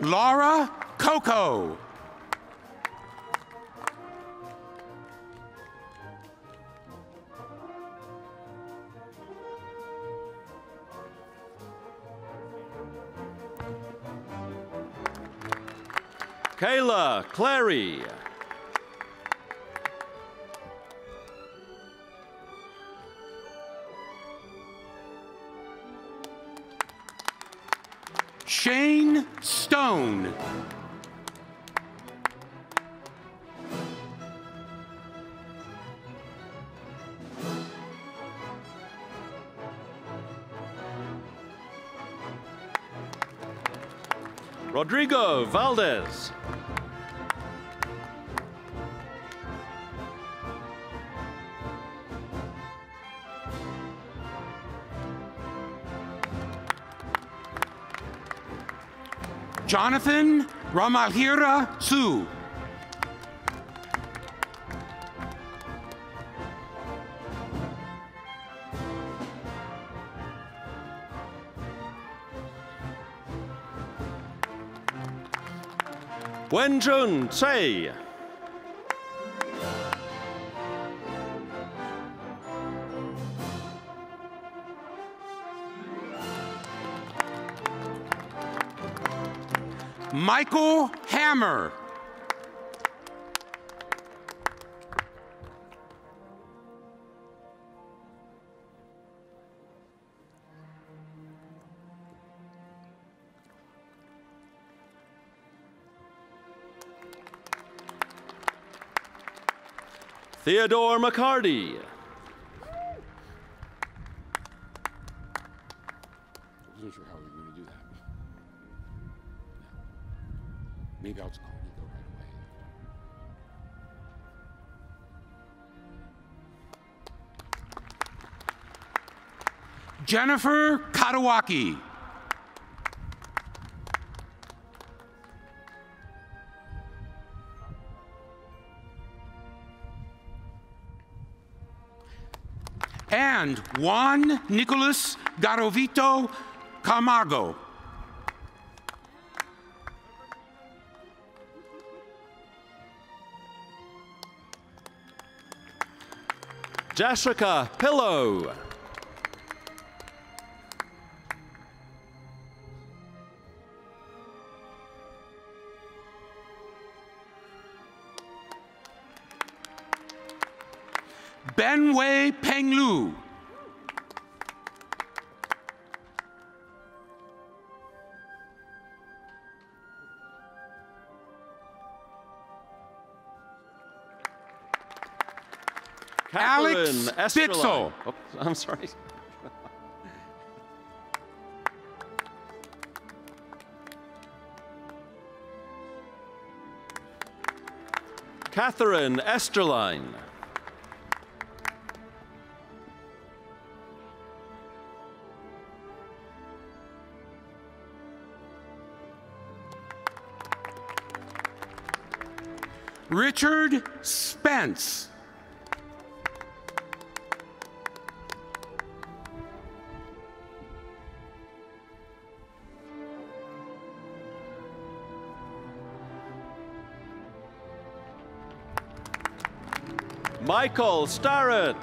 Laura Coco. Kayla Clary. Shane Stone. Rodrigo Valdez. Jonathan Ramahira Su. Wenjun Tsai. Michael Hammer. Theodore McCarty. Maybe I'll just call Nico right away. Jennifer Katawaki. And Juan Nicolas Garavito Camargo. Jessica Pillow. Benway Penglu. Alex Spitzel. Oh, I'm sorry. Catherine Esterline. Richard Spence. Michael Starrett.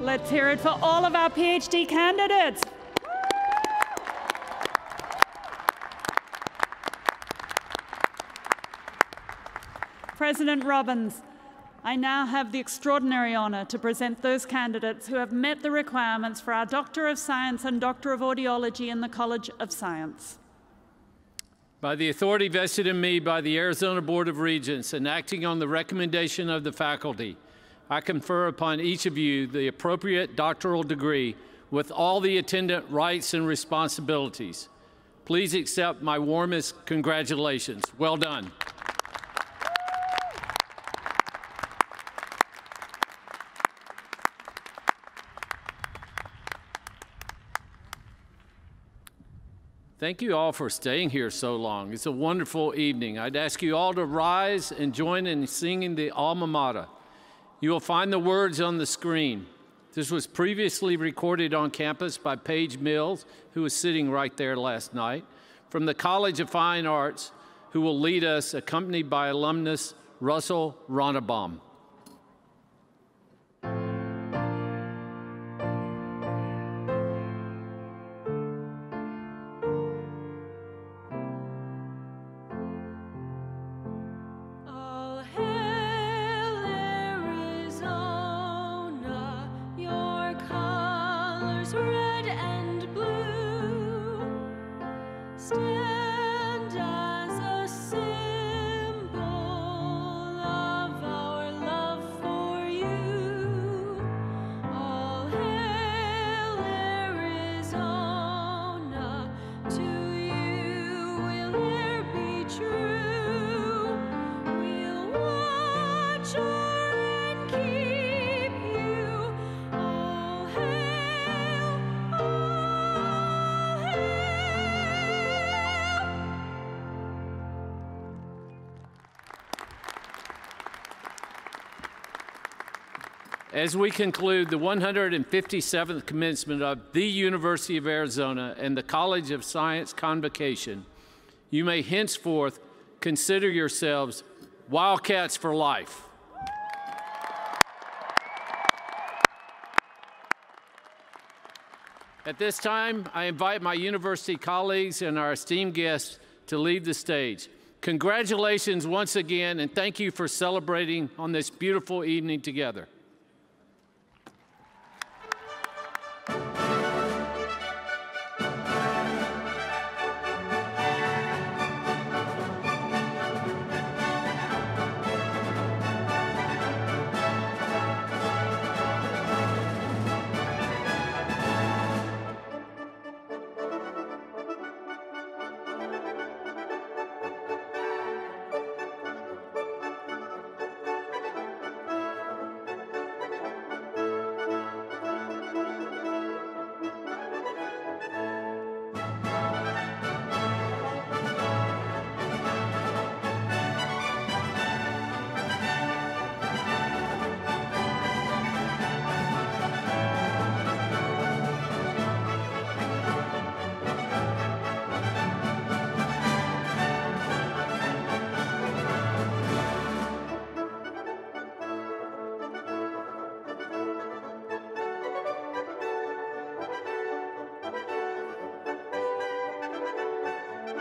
Let's hear it for all of our PhD candidates. President Robbins, I now have the extraordinary honor to present those candidates who have met the requirements for our Doctor of Science and Doctor of Audiology in the College of Science. By the authority vested in me by the Arizona Board of Regents and acting on the recommendation of the faculty, I confer upon each of you the appropriate doctoral degree with all the attendant rights and responsibilities. Please accept my warmest congratulations. Well done. Thank you all for staying here so long. It's a wonderful evening. I'd ask you all to rise and join in singing the Alma Mater. You will find the words on the screen. This was previously recorded on campus by Paige Mills, who was sitting right there last night, from the College of Fine Arts, who will lead us, accompanied by alumnus Russell Ronnebaum. Stand as a symbol of our love. as we conclude the one hundred fifty-seventh commencement of the University of Arizona and the College of Science Convocation, you may henceforth consider yourselves Wildcats for life. At this time, I invite my university colleagues and our esteemed guests to leave the stage. Congratulations once again, and thank you for celebrating on this beautiful evening together. Congratulations,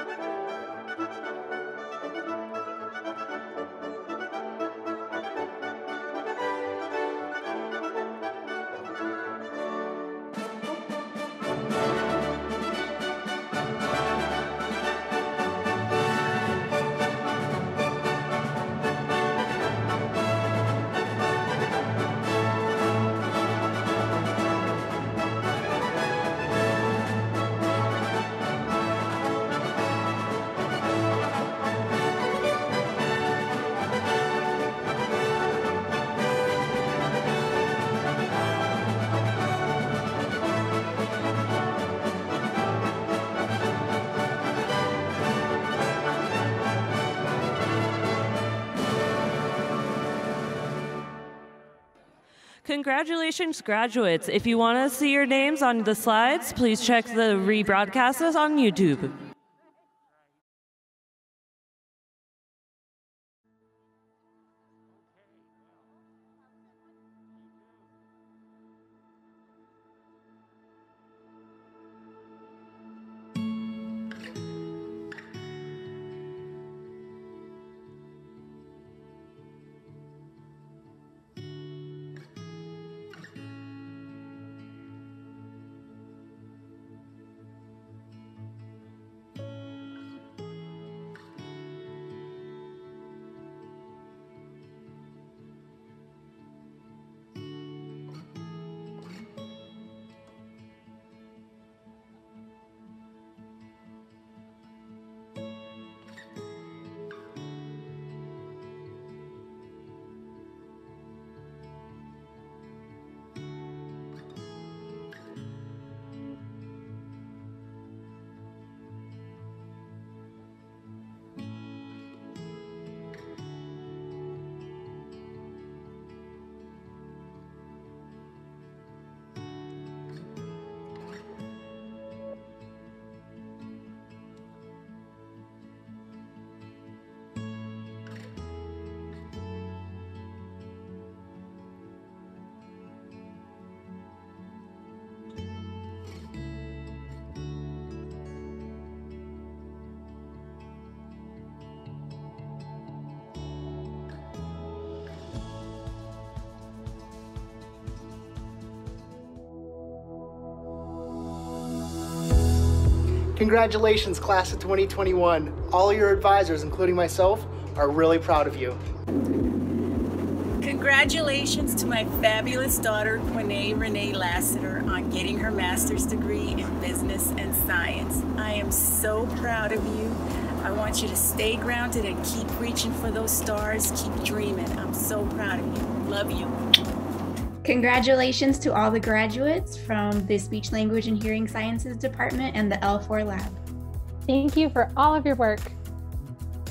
graduates. If you want to see your names on the slides, please check the rebroadcasts on YouTube. Congratulations, class of twenty twenty-one. All your advisors, including myself, are really proud of you. Congratulations to my fabulous daughter, Quinnay Renee Lassiter, on getting her master's degree in business and science. I am so proud of you. I want you to stay grounded and keep reaching for those stars, keep dreaming. I'm so proud of you. Love you. Congratulations to all the graduates from the Speech, Language, and Hearing Sciences Department and the L four Lab. Thank you for all of your work.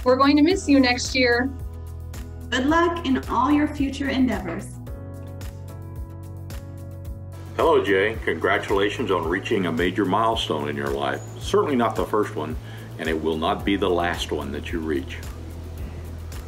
We're going to miss you next year. Good luck in all your future endeavors. Hello, Jay. Congratulations on reaching a major milestone in your life. Certainly not the first one, and it will not be the last one that you reach.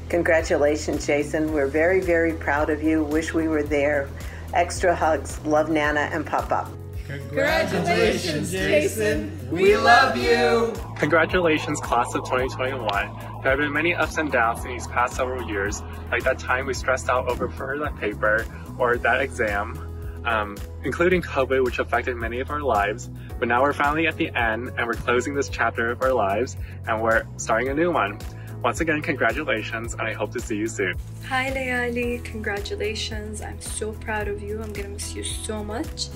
Congratulations, Jason. We're very, very proud of you. Wish we were there. Extra hugs. Love, Nana and Pop-Pop. Congratulations, Jason. We love you. Congratulations, class of twenty twenty-one. There have been many ups and downs in these past several years, like that time we stressed out over for that paper or that exam, um, including COVID, which affected many of our lives. But now we're finally at the end, and we're closing this chapter of our lives, and we're starting a new one. Once again, congratulations, and I hope to see you soon. Hi, Layali. Congratulations. I'm so proud of you. I'm gonna miss you so much.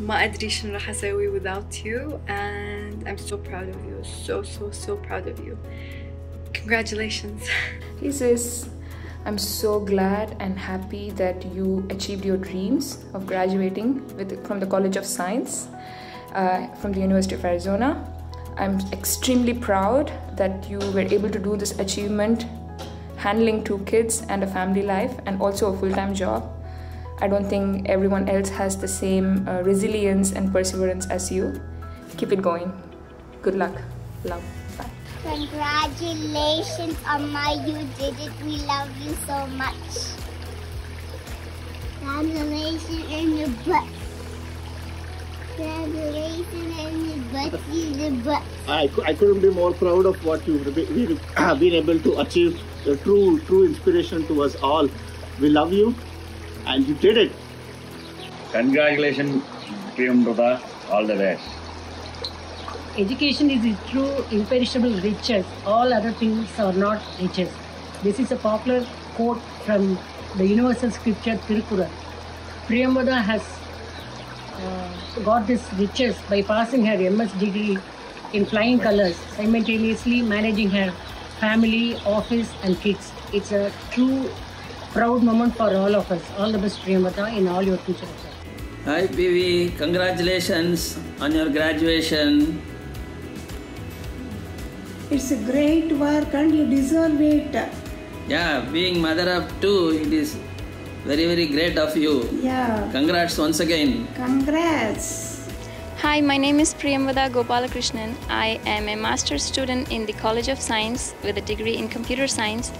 ما أدري شنو راح أسوي without you, and I'm so proud of you, so so so proud of you. Congratulations. Jesus, I'm so glad and happy that you achieved your dreams of graduating with, from the College of Science uh, from the University of Arizona. I'm extremely proud that you were able to do this achievement, handling two kids and a family life and also a full-time job. I don't think everyone else has the same uh, resilience and perseverance as you. Keep it going. Good luck. Love. Bye. Congratulations, Amma. You did it. We love you so much. Congratulations in the butt. Congratulations in the butt. In the butt. I, I couldn't be more proud of what you've been, been able to achieve. The true, true inspiration to us all. We love you. And you did it. Congratulations, Priyamvada. All the best. Education is the true imperishable riches. All other things are not riches. This is a popular quote from the universal scripture Tirupura. Priyamvada has uh, got this riches by passing her M S degree in flying colors, simultaneously managing her family, office, and kids. It's a true proud moment for all of us. All the best, Priyamvada, in all your future efforts. Hi, P V. Congratulations on your graduation. It's a great work and you deserve it. Yeah, being mother of two, it is very, very great of you. Yeah. Congrats once again. Congrats. Hi, my name is Priyamvada Gopalakrishnan. I am a master's student in the College of Science with a degree in computer science.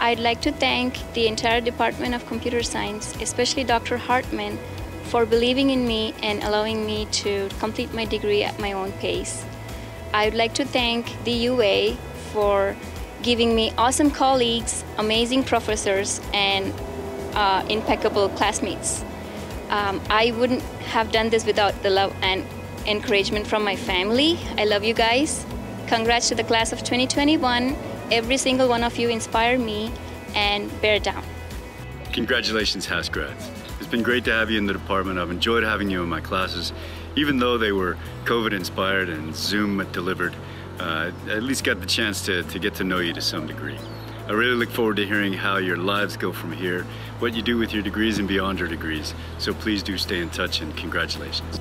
I'd like to thank the entire Department of Computer Science, especially Doctor Hartman, for believing in me and allowing me to complete my degree at my own pace. I'd like to thank the U A for giving me awesome colleagues, amazing professors, and uh, impeccable classmates. Um, I wouldn't have done this without the love and encouragement from my family. I love you guys. Congrats to the class of twenty twenty-one. Every single one of you inspire me, and bear down. Congratulations, House Grads. It's been great to have you in the department. I've enjoyed having you in my classes, even though they were COVID inspired and Zoom delivered. Uh, at least got the chance to, to get to know you to some degree. I really look forward to hearing how your lives go from here, what you do with your degrees and beyond your degrees. So please do stay in touch, and congratulations.